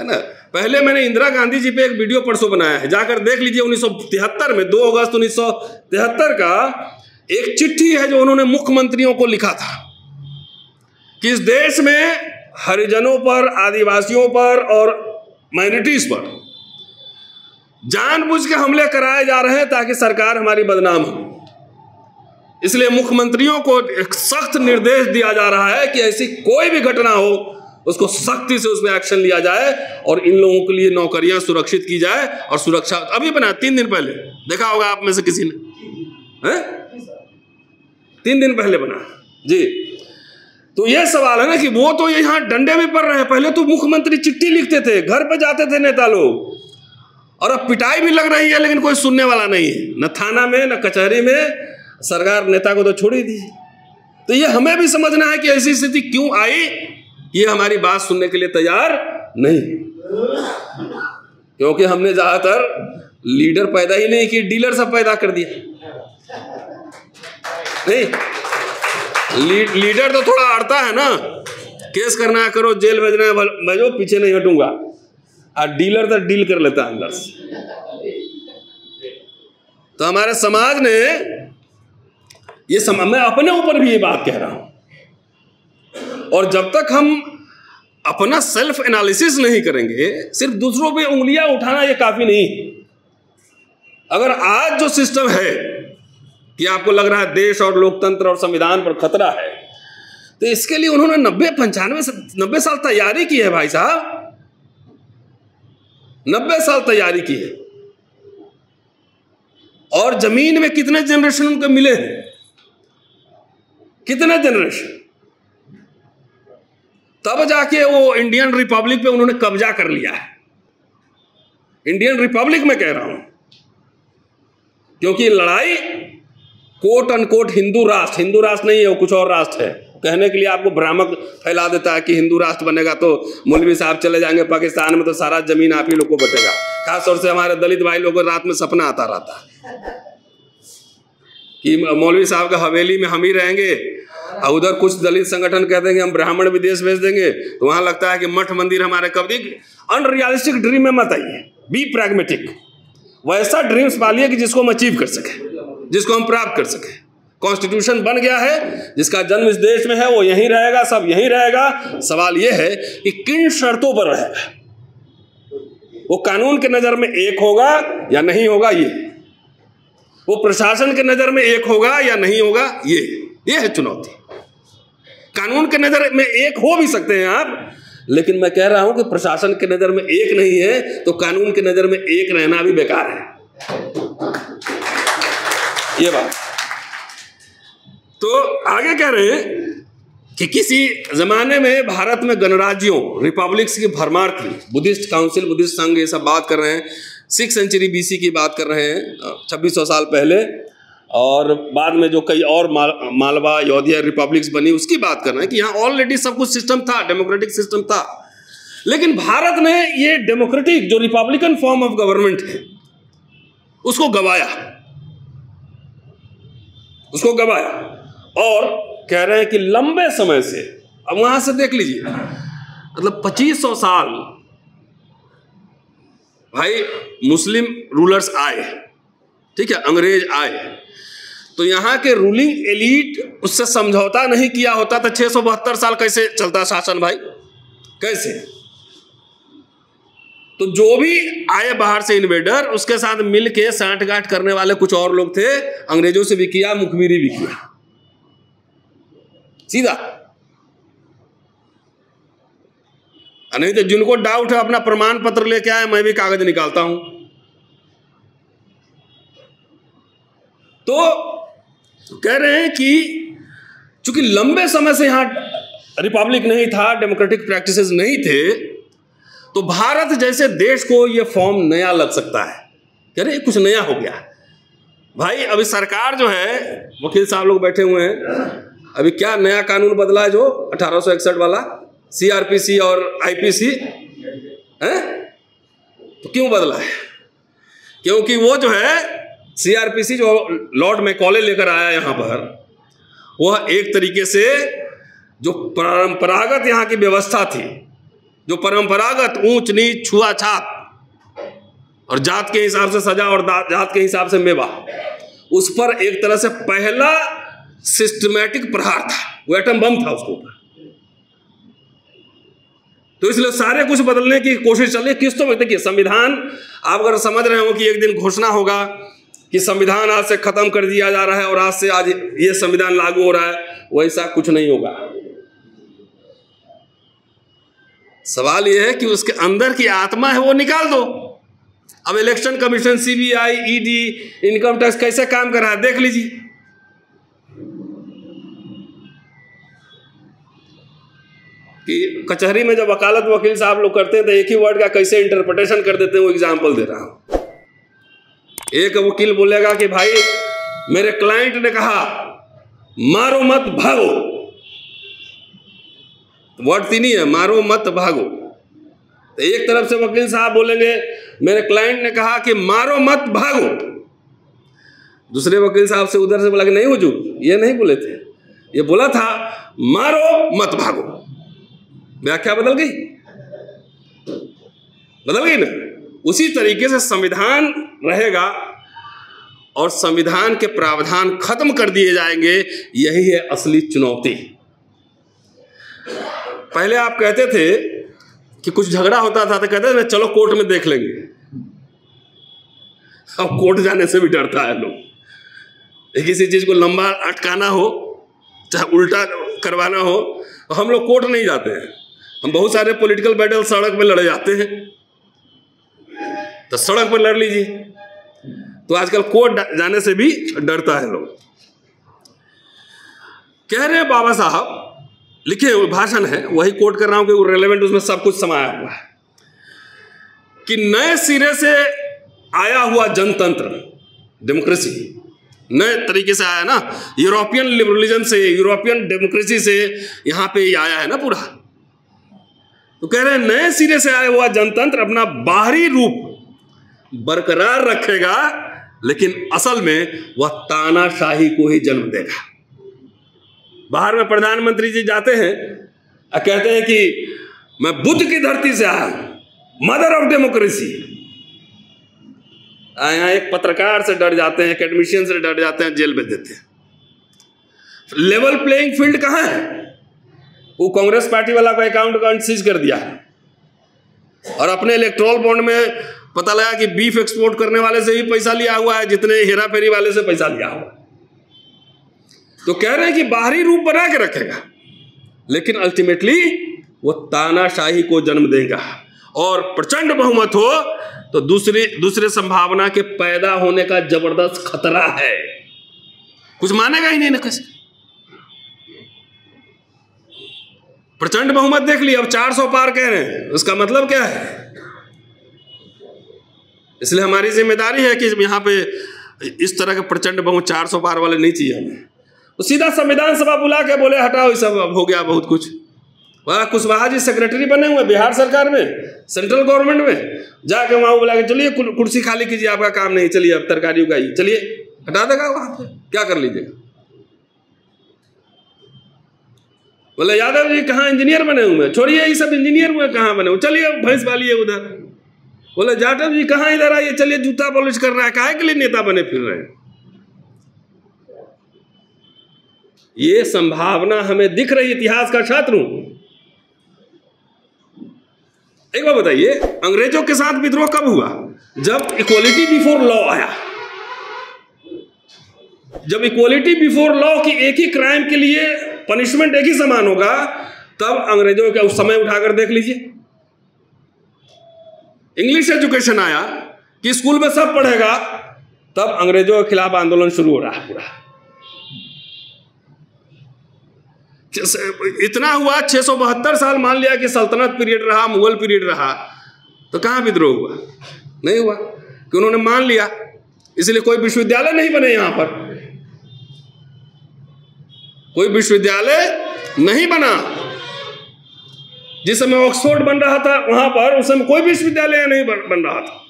है ना। पहले मैंने इंदिरा गांधी जी पे एक वीडियो परसों बनाया है, जाकर देख लीजिए। उन्नीस सौ तिहत्तर में दो अगस्त उन्नीस सौ तिहत्तर का एक चिट्ठी है जो उन्होंने मुख्यमंत्रियों को लिखा था कि इस देश में हरिजनों पर, आदिवासियों पर और माइनॉरिटीज पर जानबूझ के हमले कराए जा रहे हैं ताकि सरकार हमारी बदनाम हो। इसलिए मुख्यमंत्रियों को एक सख्त निर्देश दिया जा रहा है कि ऐसी कोई भी घटना हो उसको सख्ती से उसमें एक्शन लिया जाए, और इन लोगों के लिए नौकरियां सुरक्षित की जाए। और सुरक्षा अभी बना, तीन दिन पहले देखा होगा आप में से किसी ने, हैं? तीन दिन पहले बना जी। तो यह सवाल है ना कि वो तो यहाँ डंडे भी पड़ रहे हैं। पहले तो मुख्यमंत्री चिट्ठी लिखते थे, घर पर जाते थे नेता लोग, और अब पिटाई भी लग रही है, लेकिन कोई सुनने वाला नहीं है, न थाना में न कचहरी में। सरकार नेता को तो छोड़ ही दी। तो ये हमें भी समझना है कि ऐसी स्थिति क्यों आई, ये हमारी बात सुनने के लिए तैयार नहीं, क्योंकि हमने ज्यादातर लीडर पैदा ही नहीं किए, डीलर सब पैदा कर दिए। नहीं ली, लीडर तो थोड़ा अड़ता है ना, केस करना करो, जेल भेजना है, भेजो, पीछे नहीं हटूंगा। और डीलर तो डील कर लेता है अंदर से। तो हमारे समाज ने ये सम, मैं अपने ऊपर भी ये बात कह रहा हूं, और जब तक हम अपना सेल्फ एनालिसिस नहीं करेंगे, सिर्फ दूसरों पे उंगलियां उठाना ये काफी नहीं। अगर आज जो सिस्टम है कि आपको लग रहा है देश और लोकतंत्र और संविधान पर खतरा है, तो इसके लिए उन्होंने नब्बे पंचानवे नब्बे साल तैयारी की है भाई साहब, नब्बे साल तैयारी की है। और जमीन में कितने जनरेशन उनको मिले हैं, कितने जनरेशन, तब जाके वो इंडियन रिपब्लिक पे उन्होंने कब्जा कर लिया है। इंडियन रिपब्लिक में कह रहा हूं, क्योंकि लड़ाई कोट अनकोट हिंदू राष्ट्र, हिंदू राष्ट्र नहीं है वो, कुछ और राष्ट्र है। कहने के लिए आपको भ्रामक फैला देता है कि हिंदू राष्ट्र बनेगा तो मौलवी साहब चले जाएंगे पाकिस्तान में, तो सारा जमीन आप ही लोग को बटेगा। खासतौर से हमारे दलित भाई लोगों को रात में सपना आता रहता है कि मौलवी साहब का हवेली में हम ही रहेंगे, और उधर कुछ दलित संगठन कह देंगे हम ब्राह्मण विदेश भेज देंगे, तो वहां लगता है कि मठ मंदिर हमारे कब्जे। अनरियलिस्टिक ड्रीम में मत आइए, बी प्रैग्मेटिक। वैसा ड्रीम्स पालिए कि जिसको हम अचीव कर सकें, जिसको हम प्राप्त कर सकें। कॉन्स्टिट्यूशन बन गया है, जिसका जन्म इस देश में है वो यहीं रहेगा, सब यहीं रहेगा। सवाल यह है कि किन शर्तों पर रहेगा, वो कानून के नज़र में एक होगा या नहीं होगा ये, वो प्रशासन के नज़र में एक होगा या नहीं होगा ये ये है चुनौती। कानून के नजर में एक हो भी सकते हैं आप, लेकिन मैं कह रहा हूं कि प्रशासन के नजर में एक नहीं है तो कानून के नजर में एक रहना भी बेकार है। ये बात तो आगे कह रहे हैं कि किसी जमाने में भारत में गणराज्यों, रिपब्लिक्स की भरमार थी। बुद्धिस्ट काउंसिल, बुद्धिस्ट संघ, ये सब बात कर रहे हैं। सिक्स सेंचुरी बीसी की बात कर रहे हैं, छब्बीस सौ साल पहले, और बाद में जो कई और माल, मालवा अयोध्या रिपब्लिक्स बनी उसकी बात कर रहे हैं कि यहाँ ऑलरेडी सब कुछ सिस्टम था, डेमोक्रेटिक सिस्टम था। लेकिन भारत ने ये डेमोक्रेटिक जो रिपब्लिकन फॉर्म ऑफ गवर्नमेंट है उसको गवाया, उसको गवाया। और कह रहे हैं कि लंबे समय से, अब वहां से देख लीजिए, मतलब पच्चीस सौ साल भाई मुस्लिम रूलर्स आए, ठीक है, अंग्रेज आए, तो यहाँ के रूलिंग एलिट उससे समझौता नहीं किया होता तो छह सौ बहत्तर साल कैसे चलता शासन भाई, कैसे? तो जो भी आए बाहर से इन्वेडर उसके साथ मिल के सांठ गांठ करने वाले कुछ और लोग थे, अंग्रेजों से भी किया, मुखबिरी भी किया सीधा। नहीं तो जिनको डाउट है अपना प्रमाण पत्र लेके आए, मैं भी कागज निकालता हूं। तो कह रहे हैं कि चूंकि लंबे समय से यहां रिपब्लिक नहीं था, डेमोक्रेटिक प्रैक्टिसेस नहीं थे, तो भारत जैसे देश को यह फॉर्म नया लग सकता है। कह रहे कुछ नया हो गया भाई। अभी सरकार जो है, वकील साहब लोग बैठे हुए हैं, अभी क्या नया कानून बदला है जो अठारह सौ इकसठ वाला सीआरपीसी और आईपीसी है, तो क्यों बदला है? क्योंकि वो जो है सीआरपीसी जो लॉर्ड मैकॉले लेकर आया यहाँ पर, वह एक तरीके से जो परंपरागत यहाँ की व्यवस्था थी, जो परंपरागत ऊंच नीच छुआछात और जात के हिसाब से सजा और जात के हिसाब से मेवा, उस पर एक तरह से पहला सिस्टमैटिक प्रहार था, वो एटम बम था उसको। तो इसलिए सारे कुछ बदलने की कोशिश चल रही। किस तो देखिए संविधान, आप अगर समझ रहे हो कि एक दिन घोषणा होगा कि संविधान आज से खत्म कर दिया जा रहा है और आज से आज ये संविधान लागू हो रहा है, वैसा कुछ नहीं होगा। सवाल यह है कि उसके अंदर की आत्मा है वो निकाल दो। अब election commission, CBI, ED, income tax कैसे काम कर रहा है देख लीजिए। कि कचहरी में जब वकालत वकील साहब लोग करते हैं तो एक ही वर्ड का कैसे इंटरप्रिटेशन कर देते हैं, वो एग्जाम्पल दे रहा हूं। एक वकील बोलेगा कि भाई मेरे क्लाइंट ने कहा मारो मत भागो, वर्ड तीन ही है, मारो मत भागो। तो एक तरफ से वकील साहब बोलेंगे मेरे क्लाइंट ने कहा कि मारो मत भागो, दूसरे वकील साहब से उधर से बोला कि नहीं हुजूर ये नहीं बोले थे, ये बोला था मारो मत भागो। व्याख्या बदल गई, बदल गई ना। उसी तरीके से संविधान रहेगा और संविधान के प्रावधान खत्म कर दिए जाएंगे, यही है असली चुनौती। पहले आप कहते थे कि कुछ झगड़ा होता था तो कहते थे चलो कोर्ट में देख लेंगे, अब कोर्ट जाने से भी डरता है लोग। किसी चीज को लंबा अटकाना हो, चाहे उल्टा करवाना हो, तो हम लोग कोर्ट नहीं जाते हैं। हम बहुत सारे पॉलिटिकल बैटल सड़क में लड़े जाते हैं, तो सड़क पर लड़ लीजिए। तो आजकल कोर्ट जाने से भी डरता है लोग। कह रहे बाबा साहब लिखे हुए भाषण है, वही कोट कर रहा हूं कि रेलेवेंट, उसमें सब कुछ समाया हुआ है कि नए सिरे से आया हुआ जनतंत्र, डेमोक्रेसी नए तरीके से आया ना, यूरोपियन लिबरलिज्म से, यूरोपियन डेमोक्रेसी से यहां पे ही आया है ना पूरा। तो कह रहे हैं नए सिरे से आया हुआ जनतंत्र अपना बाहरी रूप बरकरार रखेगा, लेकिन असल में वह तानाशाही को ही जन्म देगा। बाहर में प्रधानमंत्री जी जाते हैं और कहते हैं कि मैं बुद्ध की धरती से आया हूं, मदर ऑफ डेमोक्रेसी। यहाँ एक पत्रकार से डर जाते हैं, एकेडमिशियन से डर जाते हैं, जेल भेज देते हैं। लेवल प्लेइंग फील्ड कहाँ है? वो कांग्रेस पार्टी वाला का अकाउंट अकाउंट सीज कर दिया है और अपने इलेक्ट्रोल बॉन्ड में पता लगा कि बीफ एक्सपोर्ट करने वाले से ही पैसा लिया हुआ है, जितने हेरा फेरी वाले से पैसा लिया हुआ है। तो कह रहे हैं कि बाहरी रूप बना के रखेगा, लेकिन अल्टीमेटली वो तानाशाही को जन्म देगा और प्रचंड बहुमत हो तो दूसरी दूसरे संभावना के पैदा होने का जबरदस्त खतरा है। कुछ मानेगा ही नहीं ना कैसे। प्रचंड बहुमत देख लिया, अब चार सौ पार कह रहे हैं, उसका मतलब क्या है? इसलिए हमारी जिम्मेदारी है कि यहां पे इस तरह के प्रचंड बहुमत चार सौ पार वाले नहीं चाहिए हमें। सीधा संविधान सभा बुला के बोले हटाओ सब, अब हो गया बहुत कुछ। वहाँ कुशवाहा जी सेक्रेटरी बने हुए बिहार सरकार में, सेंट्रल गवर्नमेंट में, जाके वहाँ बुला के चलिए कुर्सी खाली कीजिए, आपका काम नहीं, चलिए अब तरकारी उगाइए, चलिए हटा देगा वहाँ पे, क्या कर लीजिएगा? बोले यादव जी कहाँ इंजीनियर बने हुए, छोड़िए ये सब इंजीनियर हुए कहाँ बने हुए, चलिए भैंस पालिए उधर। बोले जाटव जी कहाँ इधर आइए, चलिए जूता पॉलिश कर रहा है, काहे के लिए नेता बने फिर रहे हैं। ये संभावना हमें दिख रही, इतिहास का छात्र हूं। एक बार बताइए, अंग्रेजों के साथ विद्रोह कब हुआ? जब इक्वालिटी बिफोर लॉ आया, जब इक्वालिटी बिफोर लॉ की एक ही क्राइम के लिए पनिशमेंट एक ही समान होगा, तब अंग्रेजों का उस समय उठाकर देख लीजिए। इंग्लिश एजुकेशन आया कि स्कूल में सब पढ़ेगा, तब अंग्रेजों के खिलाफ आंदोलन शुरू हो रहा है पूरा। इतना हुआ छह सौ बहत्तर साल, मान लिया कि सल्तनत पीरियड रहा, मुगल पीरियड रहा, तो कहाँ विद्रोह हुआ? नहीं हुआ कि उन्होंने मान लिया, इसलिए कोई विश्वविद्यालय नहीं बने, यहाँ पर कोई विश्वविद्यालय नहीं बना। जिस समय ऑक्सफोर्ड बन रहा था वहां पर, उस समय कोई विश्वविद्यालय नहीं बन रहा था।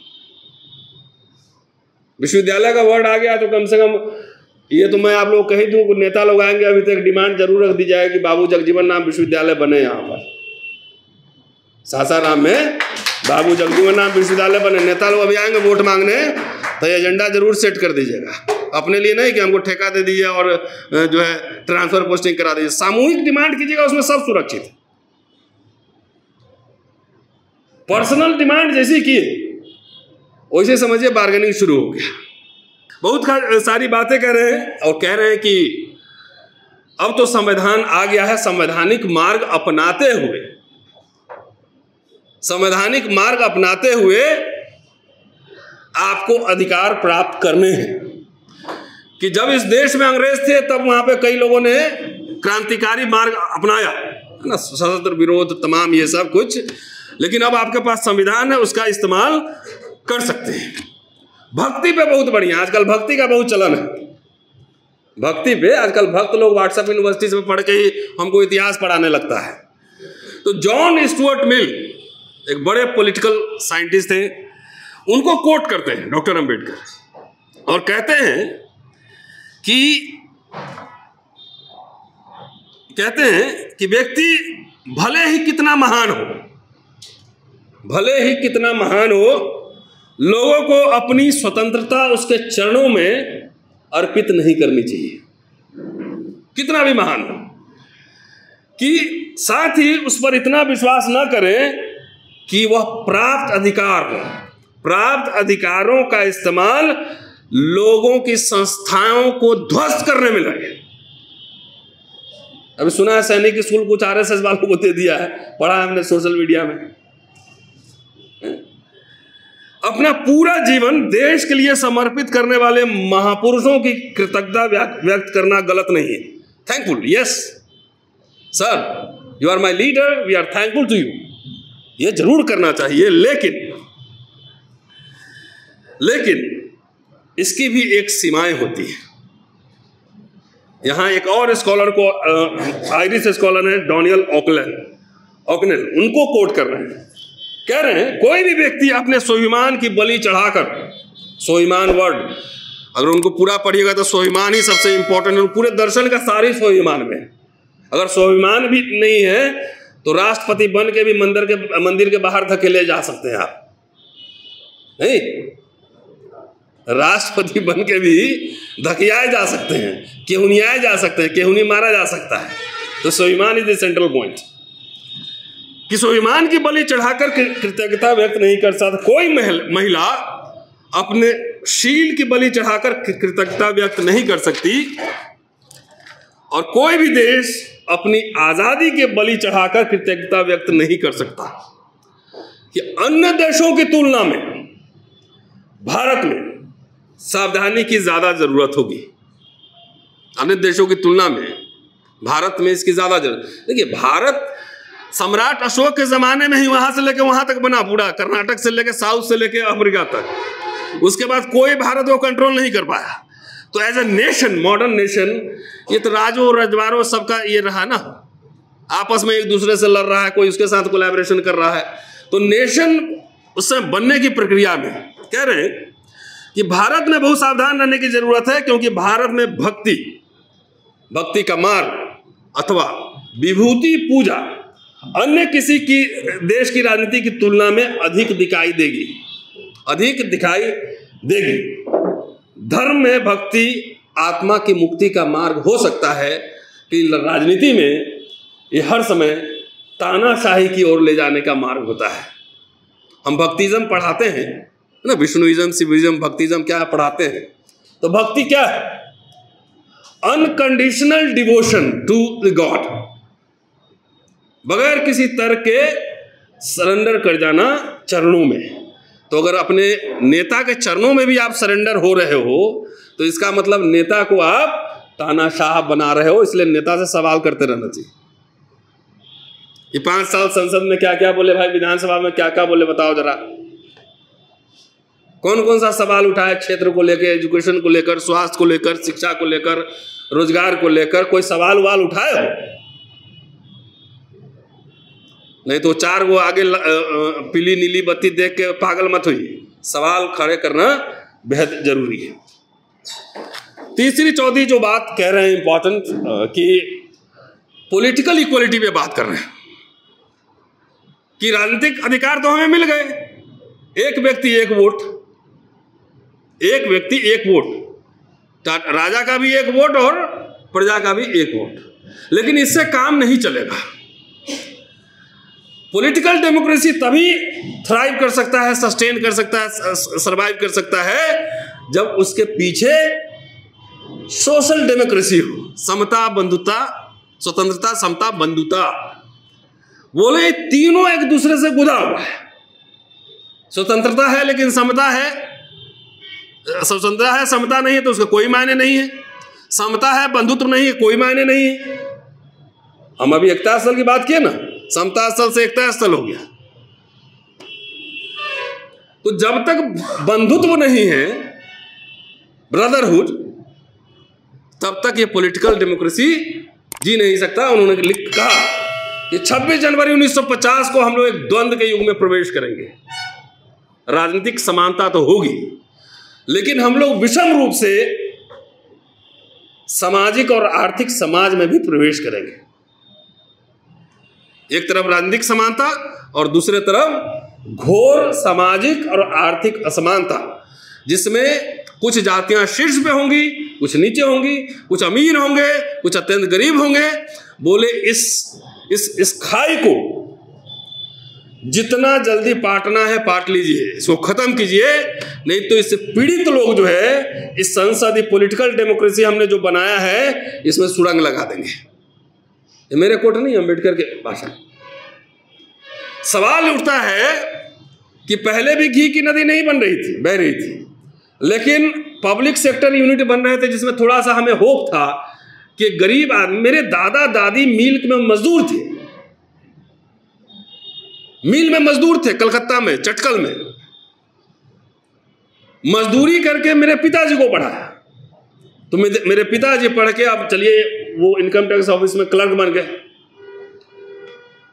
विश्वविद्यालय का वर्ड आ गया तो कम से कम ये तो मैं आप लोग कही दूं, नेता लोग आएंगे अभी तक डिमांड जरूर रख दी जाए कि बाबू जगजीवन राम विश्वविद्यालय बने। यहाँ पर सासाराम में बाबू जगजीवन राम विश्वविद्यालय बने, नेता लोग अभी आएंगे वोट मांगने, तो ये एजेंडा जरूर सेट कर दीजिएगा अपने लिए, नहीं कि हमको ठेका दे दीजिए और जो है ट्रांसफर पोस्टिंग करा दीजिए। सामूहिक डिमांड कीजिएगा, उसमें सब सुरक्षित है। पर्सनल डिमांड जैसी की वैसे समझिए बार्गेनिंग शुरू हो गया। बहुत सारी बातें कह रहे हैं और कह रहे हैं कि अब तो संविधान आ गया है। संवैधानिक मार्ग अपनाते हुए संवैधानिक मार्ग अपनाते हुए आपको अधिकार प्राप्त करने हैं कि जब इस देश में अंग्रेज थे तब वहां पे कई लोगों ने क्रांतिकारी मार्ग अपनाया है ना, सशस्त्र विरोध तमाम ये सब कुछ, लेकिन अब आपके पास संविधान है, उसका इस्तेमाल कर सकते हैं। भक्ति पे बहुत बढ़िया, आजकल भक्ति का बहुत चलन है। भक्ति पे आजकल भक्त लोग व्हाट्सएप यूनिवर्सिटी से पढ़ के ही हमको इतिहास पढ़ाने लगता है। तो जॉन स्टुअर्ट मिल एक बड़े पॉलिटिकल साइंटिस्ट थे, उनको कोट करते हैं डॉक्टर अंबेडकर और कहते हैं कि कहते हैं कि व्यक्ति भले ही कितना महान हो, भले ही कितना महान हो, लोगों को अपनी स्वतंत्रता उसके चरणों में अर्पित नहीं करनी चाहिए, कितना भी महान हो। कि साथ ही उस पर इतना विश्वास न करें कि वह प्राप्त अधिकार प्राप्त अधिकारों का इस्तेमाल लोगों की संस्थाओं को ध्वस्त करने में लगे। अभी सुना है सैनिक स्कूल कुछ आरएसएस वालों को दे दिया है, पढ़ा हमने सोशल मीडिया में। अपना पूरा जीवन देश के लिए समर्पित करने वाले महापुरुषों की कृतज्ञता व्यक्त करना गलत नहीं है। Thankful, yes sir, you are my leader, we are thankful to you, ये जरूर करना चाहिए। लेकिन लेकिन इसकी भी एक सीमाएं होती है। यहां एक और स्कॉलर को, आयरिश स्कॉलर है डॉनियल ऑकलैंड ऑकनेल, उनको कोट कर रहे हैं, कह रहे हैं कोई भी व्यक्ति अपने स्वाभिमान की बलि चढ़ाकर, स्वाभिमान वर्ड अगर उनको पूरा पढ़िएगा तो स्वाभिमान ही सबसे इंपॉर्टेंट है, पूरे दर्शन का सारी स्वाभिमान में। अगर स्वाभिमान भी नहीं है तो राष्ट्रपति बन के भी मंदिर के मंदिर के बाहर धकेले जा सकते हैं आप, नहीं राष्ट्रपति बन के भी धकियाए जा सकते हैं, केहुनियाए जा सकते हैं, केहुनी मारा जा सकता है। तो स्वाभिमान इज द सेंट्रल पॉइंट कि स्वाभिमान की बलि चढ़ाकर कृतज्ञता व्यक्त नहीं कर सकता। कोई महिला अपने शील की बलि चढ़ाकर कृतज्ञता व्यक्त नहीं कर सकती, और कोई भी देश अपनी आजादी के बलि चढ़ाकर कृतज्ञता व्यक्त नहीं कर सकता। कि अन्य देशों की तुलना में भारत में सावधानी की ज्यादा जरूरत होगी, अन्य देशों की तुलना में भारत में इसकी ज्यादा जरूरत। देखिए, भारत सम्राट अशोक के जमाने में ही वहां से लेकर वहां तक बना, पूरा कर्नाटक से लेकर साउथ से लेकर अफ्रीका तक। उसके बाद कोई भारत को कंट्रोल नहीं कर पाया। तो as a nation, modern nation, ये तो राजो रजवारों सबका ये रहा ना, आपस में एक दूसरे से लड़ रहा है, कोई उसके साथ कोलैबोरेशन कर रहा है। तो नेशन उससे बनने की प्रक्रिया में कह रहे हैं कि भारत में बहुत सावधान रहने की जरूरत है, क्योंकि भारत में भक्ति भक्ति का मार्ग अथवा विभूति पूजा अन्य किसी की देश की राजनीति की तुलना में अधिक दिखाई देगी। अधिक दिखाई देगी। धर्म में भक्ति आत्मा की मुक्ति का मार्ग हो सकता है कि राजनीति में ये हर समय तानाशाही की ओर ले जाने का मार्ग होता है। हम भक्तिज्म पढ़ाते हैं ना, विष्णुइज्म, शिविज्म, भक्तिज्म क्या पढ़ाते हैं। तो भक्ति क्या है? Unconditional devotion to the God, बगैर किसी तर्क के सरेंडर कर जाना चरणों में। तो अगर अपने नेता के चरणों में भी आप सरेंडर हो रहे हो तो इसका मतलब नेता को आप तानाशाह बना रहे हो, इसलिए नेता से सवाल करते रहना चाहिए। ये पांच साल संसद में क्या क्या बोले भाई, विधानसभा में क्या क्या बोले, बताओ जरा। कौन कौन सा सवाल उठाए क्षेत्र को लेकर, एजुकेशन को लेकर, स्वास्थ्य को लेकर, शिक्षा को लेकर, रोजगार को लेकर, कोई सवाल वाल उठाए हो? नहीं तो चार वो आगे पीली नीली बत्ती देख के पागल मत हुई, सवाल खड़े करना बेहद जरूरी है। तीसरी चौथी जो बात कह रहे हैं इंपॉर्टेंट, कि पॉलिटिकल इक्वलिटी पे बात कर रहे हैं कि राजनीतिक अधिकार तो हमें मिल गए, एक व्यक्ति एक वोट, एक व्यक्ति एक वोट, राजा का भी एक वोट और प्रजा का भी एक वोट। लेकिन इससे काम नहीं चलेगा। पॉलिटिकल डेमोक्रेसी तभी थ्राइव कर सकता है, सस्टेन कर सकता है, सरवाइव कर सकता है, जब उसके पीछे सोशल डेमोक्रेसी हो, समता, बंधुता, स्वतंत्रता, समता, बंधुता, बोले तीनों एक दूसरे से गुदा हुआ है। स्वतंत्रता है लेकिन समता है, स्वतंत्रता है समता नहीं है तो उसका कोई मायने नहीं है, समता है बंधुत्व नहीं है, कोई मायने नहीं है। हम अभी एकता स्थल की बात किए ना, समता स्थल से एकता स्थल हो गया। तो जब तक बंधुत्व नहीं है, ब्रदरहुड, तब तक ये पॉलिटिकल डेमोक्रेसी जी नहीं सकता। उन्होंने लिख कहा ये छब्बीस जनवरी उन्नीस सौ पचास को हम लोग एक द्वंद्व के युग में प्रवेश करेंगे। राजनीतिक समानता तो होगी लेकिन हम लोग विषम रूप से सामाजिक और आर्थिक समाज में भी प्रवेश करेंगे। एक तरफ राजनीतिक समानता और दूसरे तरफ घोर सामाजिक और आर्थिक असमानता, जिसमें कुछ जातियां शीर्ष पे होंगी, कुछ नीचे होंगी, कुछ अमीर होंगे, कुछ अत्यंत गरीब होंगे। बोले इस इस इस खाई को जितना जल्दी पाटना है पाट लीजिए, इसको खत्म कीजिए, नहीं तो इससे पीड़ित लोग जो है इस संसदीय पॉलिटिकल डेमोक्रेसी हमने जो बनाया है इसमें सुरंग लगा देंगे। ये मेरे कोट नहीं, अंबेडकर के भाषण। सवाल उठता है कि पहले भी घी की नदी नहीं बन रही थी, बह रही थी, लेकिन पब्लिक सेक्टर यूनिट बन रहे थे जिसमें थोड़ा सा हमें होप था कि गरीब आदमी, मेरे दादा दादी मिल्क में मजदूर थे, मिल में मजदूर थे, कलकत्ता में, चटकल में मजदूरी करके मेरे पिताजी को पढ़ाया। तो मेरे पिताजी पढ़ के अब चलिए वो इनकम टैक्स ऑफिस में क्लर्क बन गए।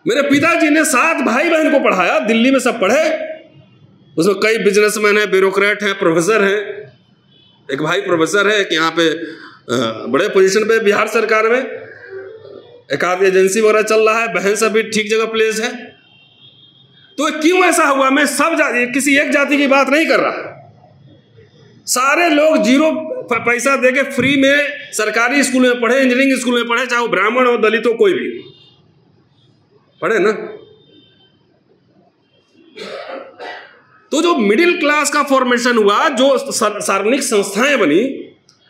मेरे पिताजी ने सात भाई बहन को पढ़ाया, दिल्ली में सब पढ़े, उसमें कई बिजनेसमैन हैं, ब्यूरोक्रेट हैं, प्रोफेसर हैं, एक भाई प्रोफेसर है कि यहाँ पे बड़े पोजीशन पे बिहार सरकार में, एक आध एजेंसी वगैरह चल रहा है, बहन सब भी ठीक जगह प्लेस है। तो क्यों ऐसा हुआ? मैं सब जाति, किसी एक जाति की बात नहीं कर रहा, सारे लोग जीरो पैसा देके फ्री में सरकारी स्कूल में पढ़े, इंजीनियरिंग स्कूल में पढ़े, चाहे वो ब्राह्मण हो, दलित हो, कोई भी पढ़े ना। तो जो मिडिल क्लास का फॉर्मेशन हुआ, जो सार्वजनिक संस्थाएं बनी,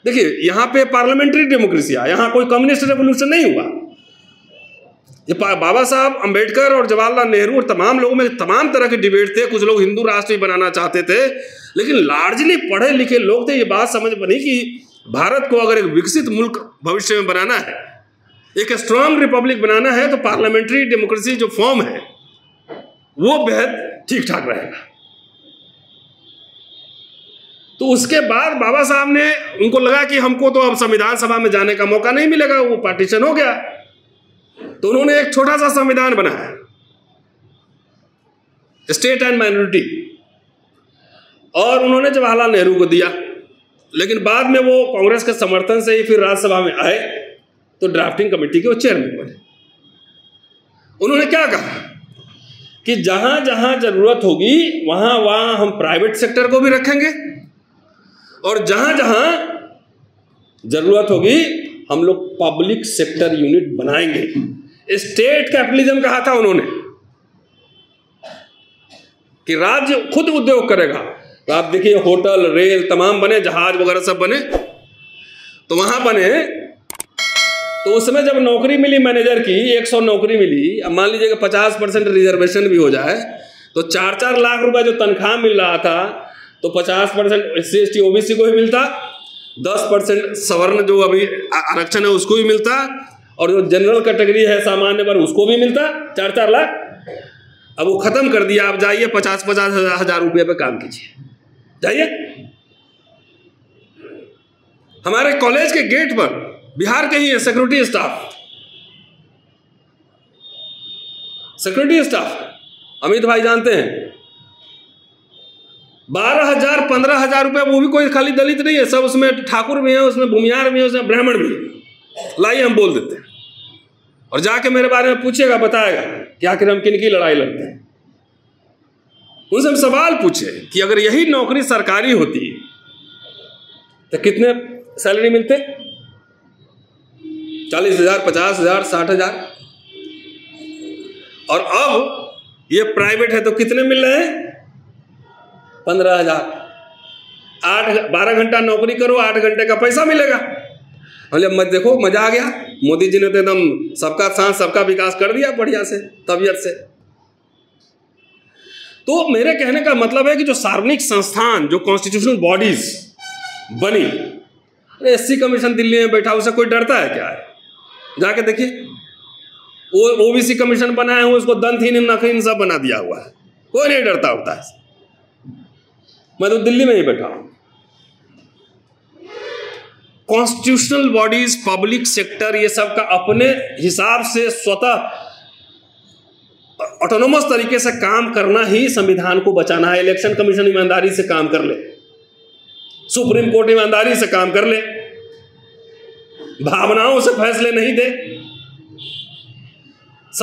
देखिए यहां पे पार्लियामेंट्री डेमोक्रेसी आया, यहां कोई कम्युनिस्ट रेवोल्यूशन नहीं हुआ। ये बाबा साहब अंबेडकर और जवाहरलाल नेहरू और तमाम लोगों में तमाम तरह के डिबेट थे। कुछ लोग हिंदू राष्ट्र भी बनाना चाहते थे, लेकिन लार्जली पढ़े लिखे लोग थे। ये बात समझ बनी कि भारत को अगर एक विकसित मुल्क भविष्य में बनाना है, एक स्ट्रांग रिपब्लिक बनाना है, तो पार्लियामेंट्री डेमोक्रेसी जो फॉर्म है वो बेहद ठीक ठाक रहेगा। तो उसके बाद बाबा साहब ने, उनको लगा कि हमको तो अब संविधान सभा में जाने का मौका नहीं मिलेगा, वो पार्टीशन हो गया, तो उन्होंने एक छोटा सा संविधान बनाया, स्टेट एंड माइनॉरिटी, और उन्होंने जवाहरलाल नेहरू को दिया। लेकिन बाद में वो कांग्रेस के समर्थन से ही फिर राज्यसभा में आए, तो ड्राफ्टिंग कमेटी के वो चेयरमैन बने। उन्होंने क्या कहा कि जहां जहां जरूरत होगी वहां वहां हम प्राइवेट सेक्टर को भी रखेंगे और जहां जहां जरूरत होगी हम लोग पब्लिक सेक्टर यूनिट बनाएंगे। स्टेट कैपिटलिज्म कहा था उन्होंने कि राज्य खुद उद्योग करेगा। तो आप देखिए होटल, रेल, तमाम बने, जहाज वगैरह सब बने, तो वहां बने तो उसमें जब नौकरी मिली मैनेजर की, सौ नौकरी मिली, अब मान लीजिए कि पचास परसेंट रिजर्वेशन भी हो जाए तो चार चार लाख रुपए जो तनख्वाह मिल रहा था तो पचास percent S C S T OBC को ही मिलता, दस परसेंट सवर्ण जो अभी आरक्षण है उसको भी मिलता और जो जनरल कैटेगरी है सामान्य वर्ग उसको भी मिलता चार चार लाख। अब वो खत्म कर दिया। आप जाइए पचास पचास हजार हजार रुपये पे काम कीजिए, जाइए। हमारे कॉलेज के गेट पर बिहार के ही है security staff, security staff Amit भाई जानते हैं, बारह हजार पंद्रह हजार रुपये। वो भी कोई खाली दलित नहीं है, सब उसमें ठाकुर भी है, उसमें भूमिहार भी है, उसमें ब्राह्मण भी है। लाइए हम बोल देते हैं और जाके मेरे बारे में पूछेगा, बताएगा कि आखिर हम किन की लड़ाई लड़ते हैं। उनसे हम सवाल पूछे कि अगर यही नौकरी सरकारी होती तो कितने सैलरी मिलते, चालीस हजार, पचास हजार, साठ हजार, और अब ये प्राइवेट है तो कितने मिल रहे हैं, पंद्रह हजार। आठ बारह घंटा नौकरी करो, आठ घंटे का पैसा मिलेगा। मतलब मत देखो, मजा आ गया, मोदी जी ने तो एकदम सबका साथ सबका विकास कर दिया बढ़िया से तबीयत से। तो मेरे कहने का मतलब है कि जो सार्वजनिक संस्थान, जो कॉन्स्टिट्यूशनल बॉडीज बनी, अरे एस सी कमीशन दिल्ली में बैठा, उसे कोई डरता है क्या? जाके देखिए, वो ओबीसी कमीशन बनाए हुए उसको दंतहीन नखहीन सब बना दिया हुआ है, कोई नहीं डरता होता है। मैं तो दिल्ली में ही बैठा हूं। कॉन्स्टिट्यूशनल बॉडीज, पब्लिक सेक्टर, ये सब का अपने हिसाब से स्वतः ऑटोनोमस तरीके से काम करना ही संविधान को बचाना है। इलेक्शन कमीशन ईमानदारी से काम कर ले, सुप्रीम कोर्ट ईमानदारी से काम कर ले, भावनाओं से फैसले नहीं दे,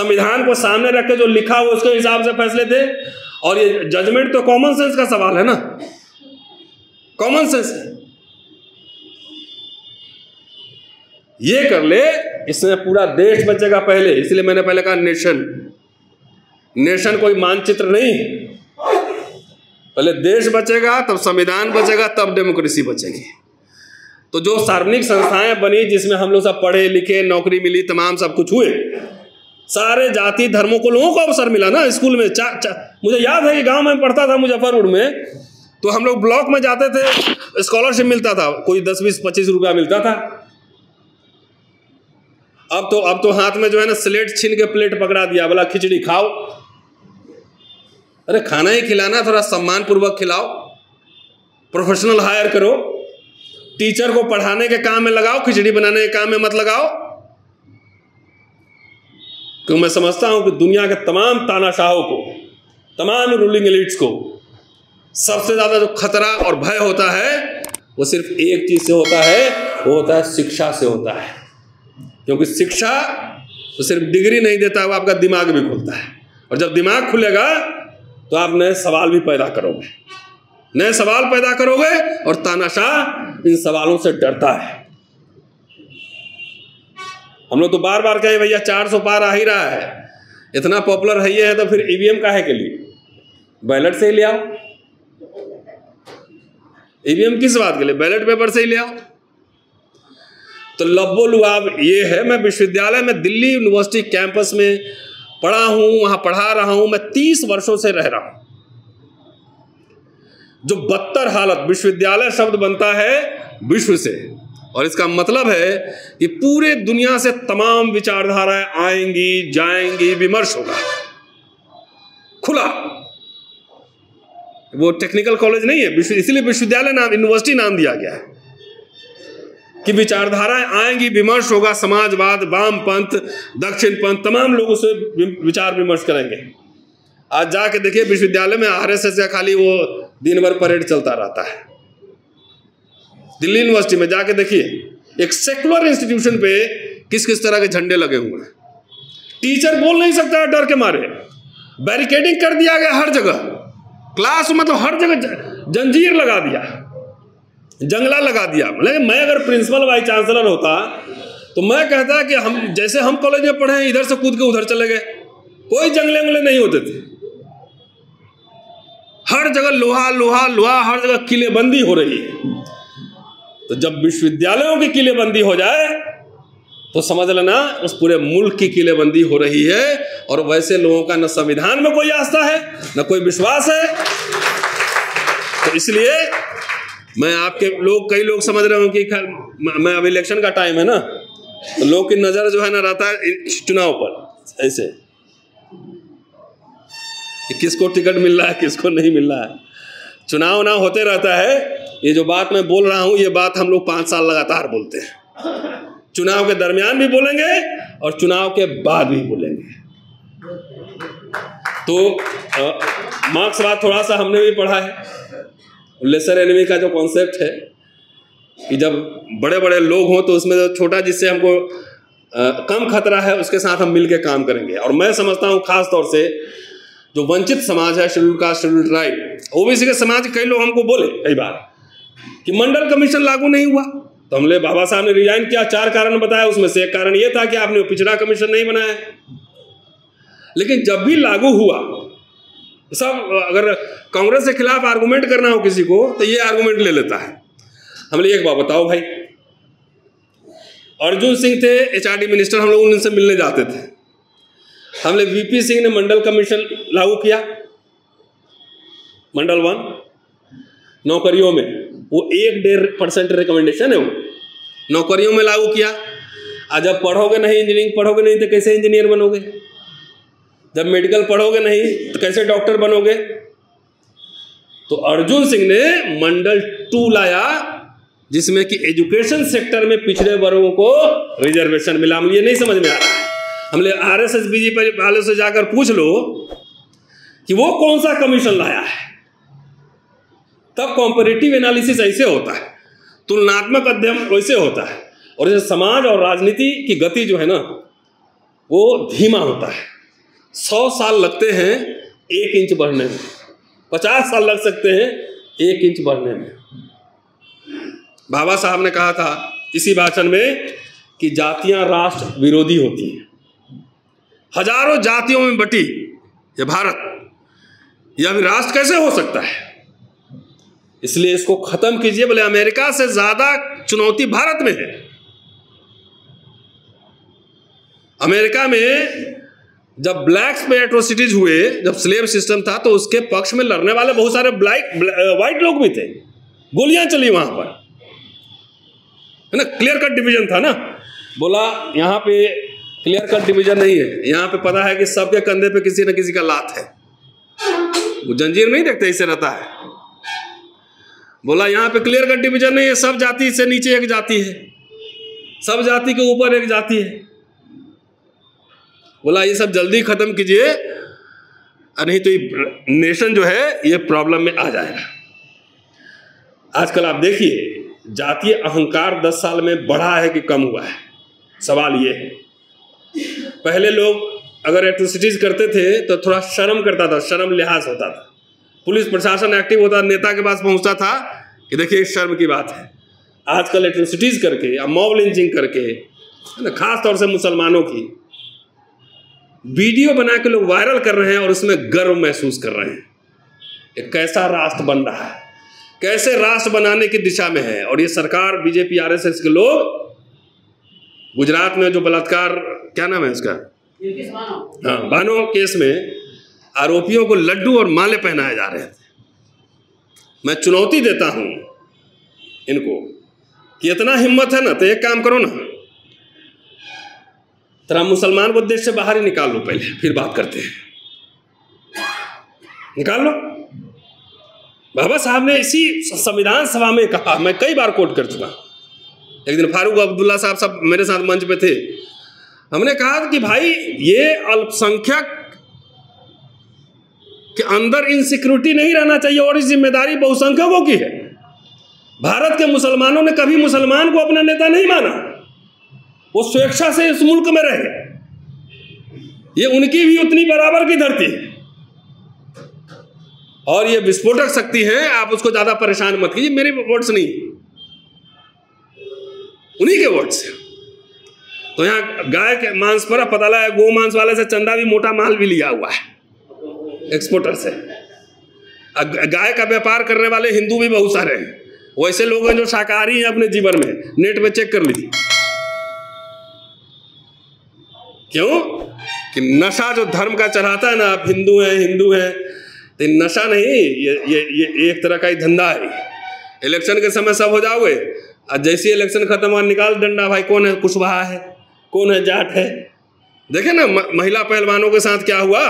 संविधान को सामने रख के जो लिखा हो उसके हिसाब से फैसले दे। और ये जजमेंट तो कॉमन सेंस का सवाल है ना, कॉमन सेंस है। ये कर ले, इसमें पूरा देश बचेगा पहले। इसलिए मैंने पहले कहा नेशन, नेशन कोई मानचित्र नहीं, पहले देश बचेगा, तब संविधान बचेगा, तब डेमोक्रेसी बचेगी। तो जो सार्वजनिक संस्थाएं बनी जिसमें हम लोग सब पढ़े लिखे, नौकरी मिली, तमाम सब कुछ हुए, सारे जाति धर्मों को लोगों को अवसर मिला ना। स्कूल में चा, चा, मुझे याद है कि गांव में पढ़ता था मुजफ्फरपुर में, तो हम लोग ब्लॉक में जाते थे, स्कॉलरशिप मिलता था, कोई दस बीस पच्चीस रुपया मिलता था। अब तो अब तो हाथ में जो है ना स्लेट छीन के प्लेट पकड़ा दिया, बोला खिचड़ी खाओ। अरे खाना ही खिलाना, थोड़ा सम्मान पूर्वक खिलाओ, प्रोफेशनल हायर करो, टीचर को पढ़ाने के काम में लगाओ, खिचड़ी बनाने के काम में मत लगाओ। क्यों, मैं समझता हूं कि दुनिया के तमाम तानाशाहों को, तमाम रूलिंग एलिट्स को सबसे ज़्यादा जो खतरा और भय होता है वो सिर्फ एक चीज़ से होता है, वो होता है शिक्षा से होता है। क्योंकि शिक्षा तो सिर्फ डिग्री नहीं देता, वो आपका दिमाग भी खुलता है, और जब दिमाग खुलेगा तो आप नए सवाल भी पैदा करोगे, नए सवाल पैदा करोगे, और तानाशाह इन सवालों से डरता है। हम लोग तो बार बार कहे भैया चार सौ पार आ ही रहा है, इतना पॉपुलर है ये है, तो फिर ईवीएम काहे के लिए, बैलेट से ही ले आओ। ईवीएम किस बात के लिए, बैलेट पेपर से ही ले आओ। तो लब्बो लुआब ये है। मैं विश्वविद्यालय में दिल्ली यूनिवर्सिटी कैंपस में पढ़ा हूं, वहां पढ़ा रहा हूं, मैं तीस वर्षों से रह रहा हूं। जो बदतर हालत, विश्वविद्यालय शब्द बनता है विश्व से, और इसका मतलब है कि पूरे दुनिया से तमाम विचारधाराएं आएंगी जाएंगी, विमर्श होगा खुला। वो टेक्निकल कॉलेज नहीं है, इसलिए विश्वविद्यालय नाम, यूनिवर्सिटी नाम दिया गया है कि विचारधाराएं आएंगी, विमर्श होगा, समाजवाद, वामपंथ, दक्षिण पंथ, तमाम लोग उससे विचार विमर्श करेंगे। आज जाके देखिए विश्वविद्यालय में आरएसएस का खाली वो दिन भर परेड चलता रहता है। दिल्ली यूनिवर्सिटी में जाके देखिए, एक सेकुलर इंस्टीट्यूशन पे किस किस तरह के झंडे लगे हुए हैं। टीचर बोल नहीं सकता है डर के मारे, बैरिकेडिंग कर दिया गया हर जगह, क्लास मतलब हर जगह जंजीर लगा दिया, जंगला लगा दिया। मतलब मैं अगर प्रिंसिपल वाइस चांसलर होता तो मैं कहता कि हम जैसे हम कॉलेज में पढ़े हैं इधर से कूद के उधर चले गए, कोई जंगले वंगले नहीं होते थे, हर जगह लोहा लोहा लोहा, हर जगह किलेबंदी हो रही है। तो जब विश्वविद्यालयों की किलेबंदी हो जाए तो समझ लेना उस पूरे मुल्क की किलेबंदी हो रही है। और वैसे लोगों का न संविधान में कोई आस्था है न कोई विश्वास है। तो इसलिए मैं आपके लोग, कई लोग समझ रहे हो कि मैं अब इलेक्शन का टाइम है ना, तो लोग की नज़र जो है ना रहता है चुनाव पर, ऐसे किसको टिकट मिल रहा है किसको नहीं मिल रहा है, चुनाव ना होते रहता है। ये जो बात मैं बोल रहा हूँ ये बात हम लोग पाँच साल लगातार बोलते हैं, चुनाव के दरमियान भी बोलेंगे और चुनाव के बाद भी बोलेंगे। तो मार्क्सवाद थोड़ा सा हमने भी पढ़ा है, लेसर एनिमी का जो कॉन्सेप्ट है कि जब बड़े बड़े लोग हों तो उसमें जो छोटा जिससे हमको आ, कम खतरा है उसके साथ हम मिलकर काम करेंगे। और मैं समझता हूँ खास तौर से जो वंचित समाज है, schedule caste, schedule tribe, OBC के समाज कई लोग हमको बोले कई बार कि मंडल कमीशन लागू नहीं हुआ, तो हमने बाबा साहब ने रिजाइन किया, चार कारण बताया, उसमें से एक कारण यह था कि आपने पिछड़ा कमीशन नहीं बनाया। लेकिन जब भी लागू हुआ, सब अगर कांग्रेस के खिलाफ आर्गूमेंट करना हो किसी को तो ये आर्गूमेंट ले लेता है। हमने एक बात बताओ भाई, अर्जुन सिंह थे एचआरडी मिनिस्टर, हम लोग उनसे मिलने जाते थे, हमने वीपी सिंह ने मंडल कमीशन लागू किया, मंडल वन नौकरियों में, वो एक डेढ़ परसेंट रिकमेंडेशन है, वो नौकरियों में लागू किया। आज जब पढ़ोगे नहीं, इंजीनियरिंग पढ़ोगे नहीं तो कैसे इंजीनियर बनोगे, जब मेडिकल पढ़ोगे नहीं तो कैसे डॉक्टर बनोगे। तो अर्जुन सिंह ने मंडल टू लाया जिसमें कि एजुकेशन सेक्टर में पिछड़े वर्गों को रिजर्वेशन मिला। हम ये नहीं समझ में आ रहा है, हमने आरएसएस बीजेपी वालों से जाकर पूछ लो कि वो कौन सा कमीशन लाया है, तब कॉम्पेरेटिव एनालिसिस ऐसे होता है, तुलनात्मक अध्ययन वैसे होता है। और जैसे समाज और राजनीति की गति जो है ना वो धीमा होता है, सौ साल लगते हैं एक इंच बढ़ने में, पचास साल लग सकते हैं एक इंच बढ़ने में। बाबा साहब ने कहा था इसी भाषण में कि जातियां राष्ट्र विरोधी होती हैं, हजारों जातियों में बटी यह भारत, यह अभी राष्ट्र कैसे हो सकता है, इसलिए इसको खत्म कीजिए। बोले अमेरिका से ज्यादा चुनौती भारत में है, अमेरिका में जब ब्लैक्स पे एट्रोसिटीज हुए, जब स्लेव सिस्टम था, तो उसके पक्ष में लड़ने वाले बहुत सारे ब्लैक व्हाइट लोग भी थे, गोलियां चली वहां पर, है ना, क्लियर कट डिवीजन था ना। बोला यहां पे क्लियर कट डिवीजन नहीं है, यहां पे पता है कि सबके कंधे पे किसी न किसी का लात है, वो जंजीर नहीं देखते इसे रहता है। बोला यहाँ पे क्लियर कट डिवीजन नहीं है, सब जाति से नीचे एक जाति है, सब जाति के ऊपर एक जाति है। बोला ये सब जल्दी खत्म कीजिए नहीं तो ये नेशन जो है ये प्रॉब्लम में आ जाएगा। आजकल आप देखिए जातीय अहंकार दस साल में बढ़ा है कि कम हुआ है, सवाल ये है। पहले लोग अगर एट्रोसिटीज करते थे तो थोड़ा शर्म करता था, शर्म लिहाज होता था, पुलिस प्रशासन एक्टिव होता, नेता के पास पहुंचता था कि देखिए शर्म की बात है। आजकल एट्रोसिटीज करके या मॉब लिंचिंग करके, खास तौर से मुसलमानों की, वीडियो बना के लोग वायरल कर रहे हैं और उसमें गर्व महसूस कर रहे हैं, एक कैसा राष्ट्र बन रहा है, कैसे राष्ट्र बनाने की दिशा में है। और ये सरकार, बीजेपी, आरएसएस के लोग गुजरात में जो बलात्कार, क्या नाम है उसका, हाँ, बानो केस में आरोपियों को लड्डू और माले पहनाए जा रहे थे। मैं चुनौती देता हूं इनको कि इतना हिम्मत है ना तो एक काम करो ना, तेरा मुसलमान को देश से बाहर ही निकाल लो पहले, फिर बात करते हैं, निकाल लो। बाबा साहब ने इसी संविधान सभा में कहा, मैं कई बार कोट कर चुका। एक दिन फारूक अब्दुल्ला साहब सब मेरे साथ मंच पे थे, हमने कहा कि भाई ये अल्पसंख्यक कि अंदर इनसिक्योरिटी नहीं रहना चाहिए और इस जिम्मेदारी बहुसंख्यकों की है। भारत के मुसलमानों ने कभी मुसलमान को अपना नेता नहीं माना, वो स्वेच्छा से इस मुल्क में रहे, ये उनकी भी उतनी बराबर की धरती है। और ये विस्फोटक शक्ति है, आप उसको ज्यादा परेशान मत कीजिए। मेरे वर्ड्स नहीं, उन्हीं के वर्ड्स। तो यहाँ गाय के मांस पर पता लगा, गो मांस वाले से चंदा भी, मोटा माल भी लिया हुआ है एक्सपोर्टर से। गाय का व्यापार करने वाले हिंदू भी बहुत सारे हैं, वैसे लोग हैं जो शाकाहारी हैं अपने जीवन में। नेट पे चेक कर लीजिए, क्यों कि नशा जो धर्म का चढ़ाता है ना, आप हिंदू हैं हिंदू हैं, तो नशा नहीं, ये ये ये एक तरह का ही धंधा है। इलेक्शन के समय सब हो जाओगे, और जैसे इलेक्शन खत्म हुआ निकाल डंडा, भाई कौन है कुशवाहा है, कौन है जाट है। देखे ना महिला पहलवानों के साथ क्या हुआ,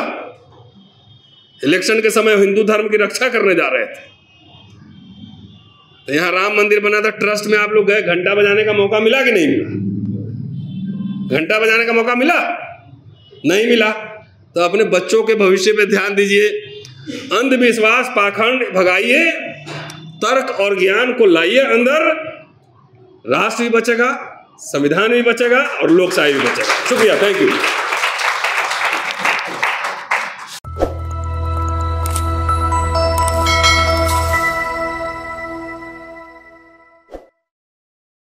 इलेक्शन के समय हिंदू धर्म की रक्षा करने जा रहे थे। तो यहाँ राम मंदिर बना था, ट्रस्ट में आप लोग गए, घंटा बजाने का मौका मिला कि नहीं मिला? घंटा बजाने का मौका मिला? नहीं मिला। तो अपने बच्चों के भविष्य पे ध्यान दीजिए। अंधविश्वास पाखंड भगाइए, तर्क और ज्ञान को लाइए अंदर, राष्ट्र भी बचेगा, संविधान भी बचेगा और लोकशाही भी बचेगा। शुक्रिया, थैंक यू।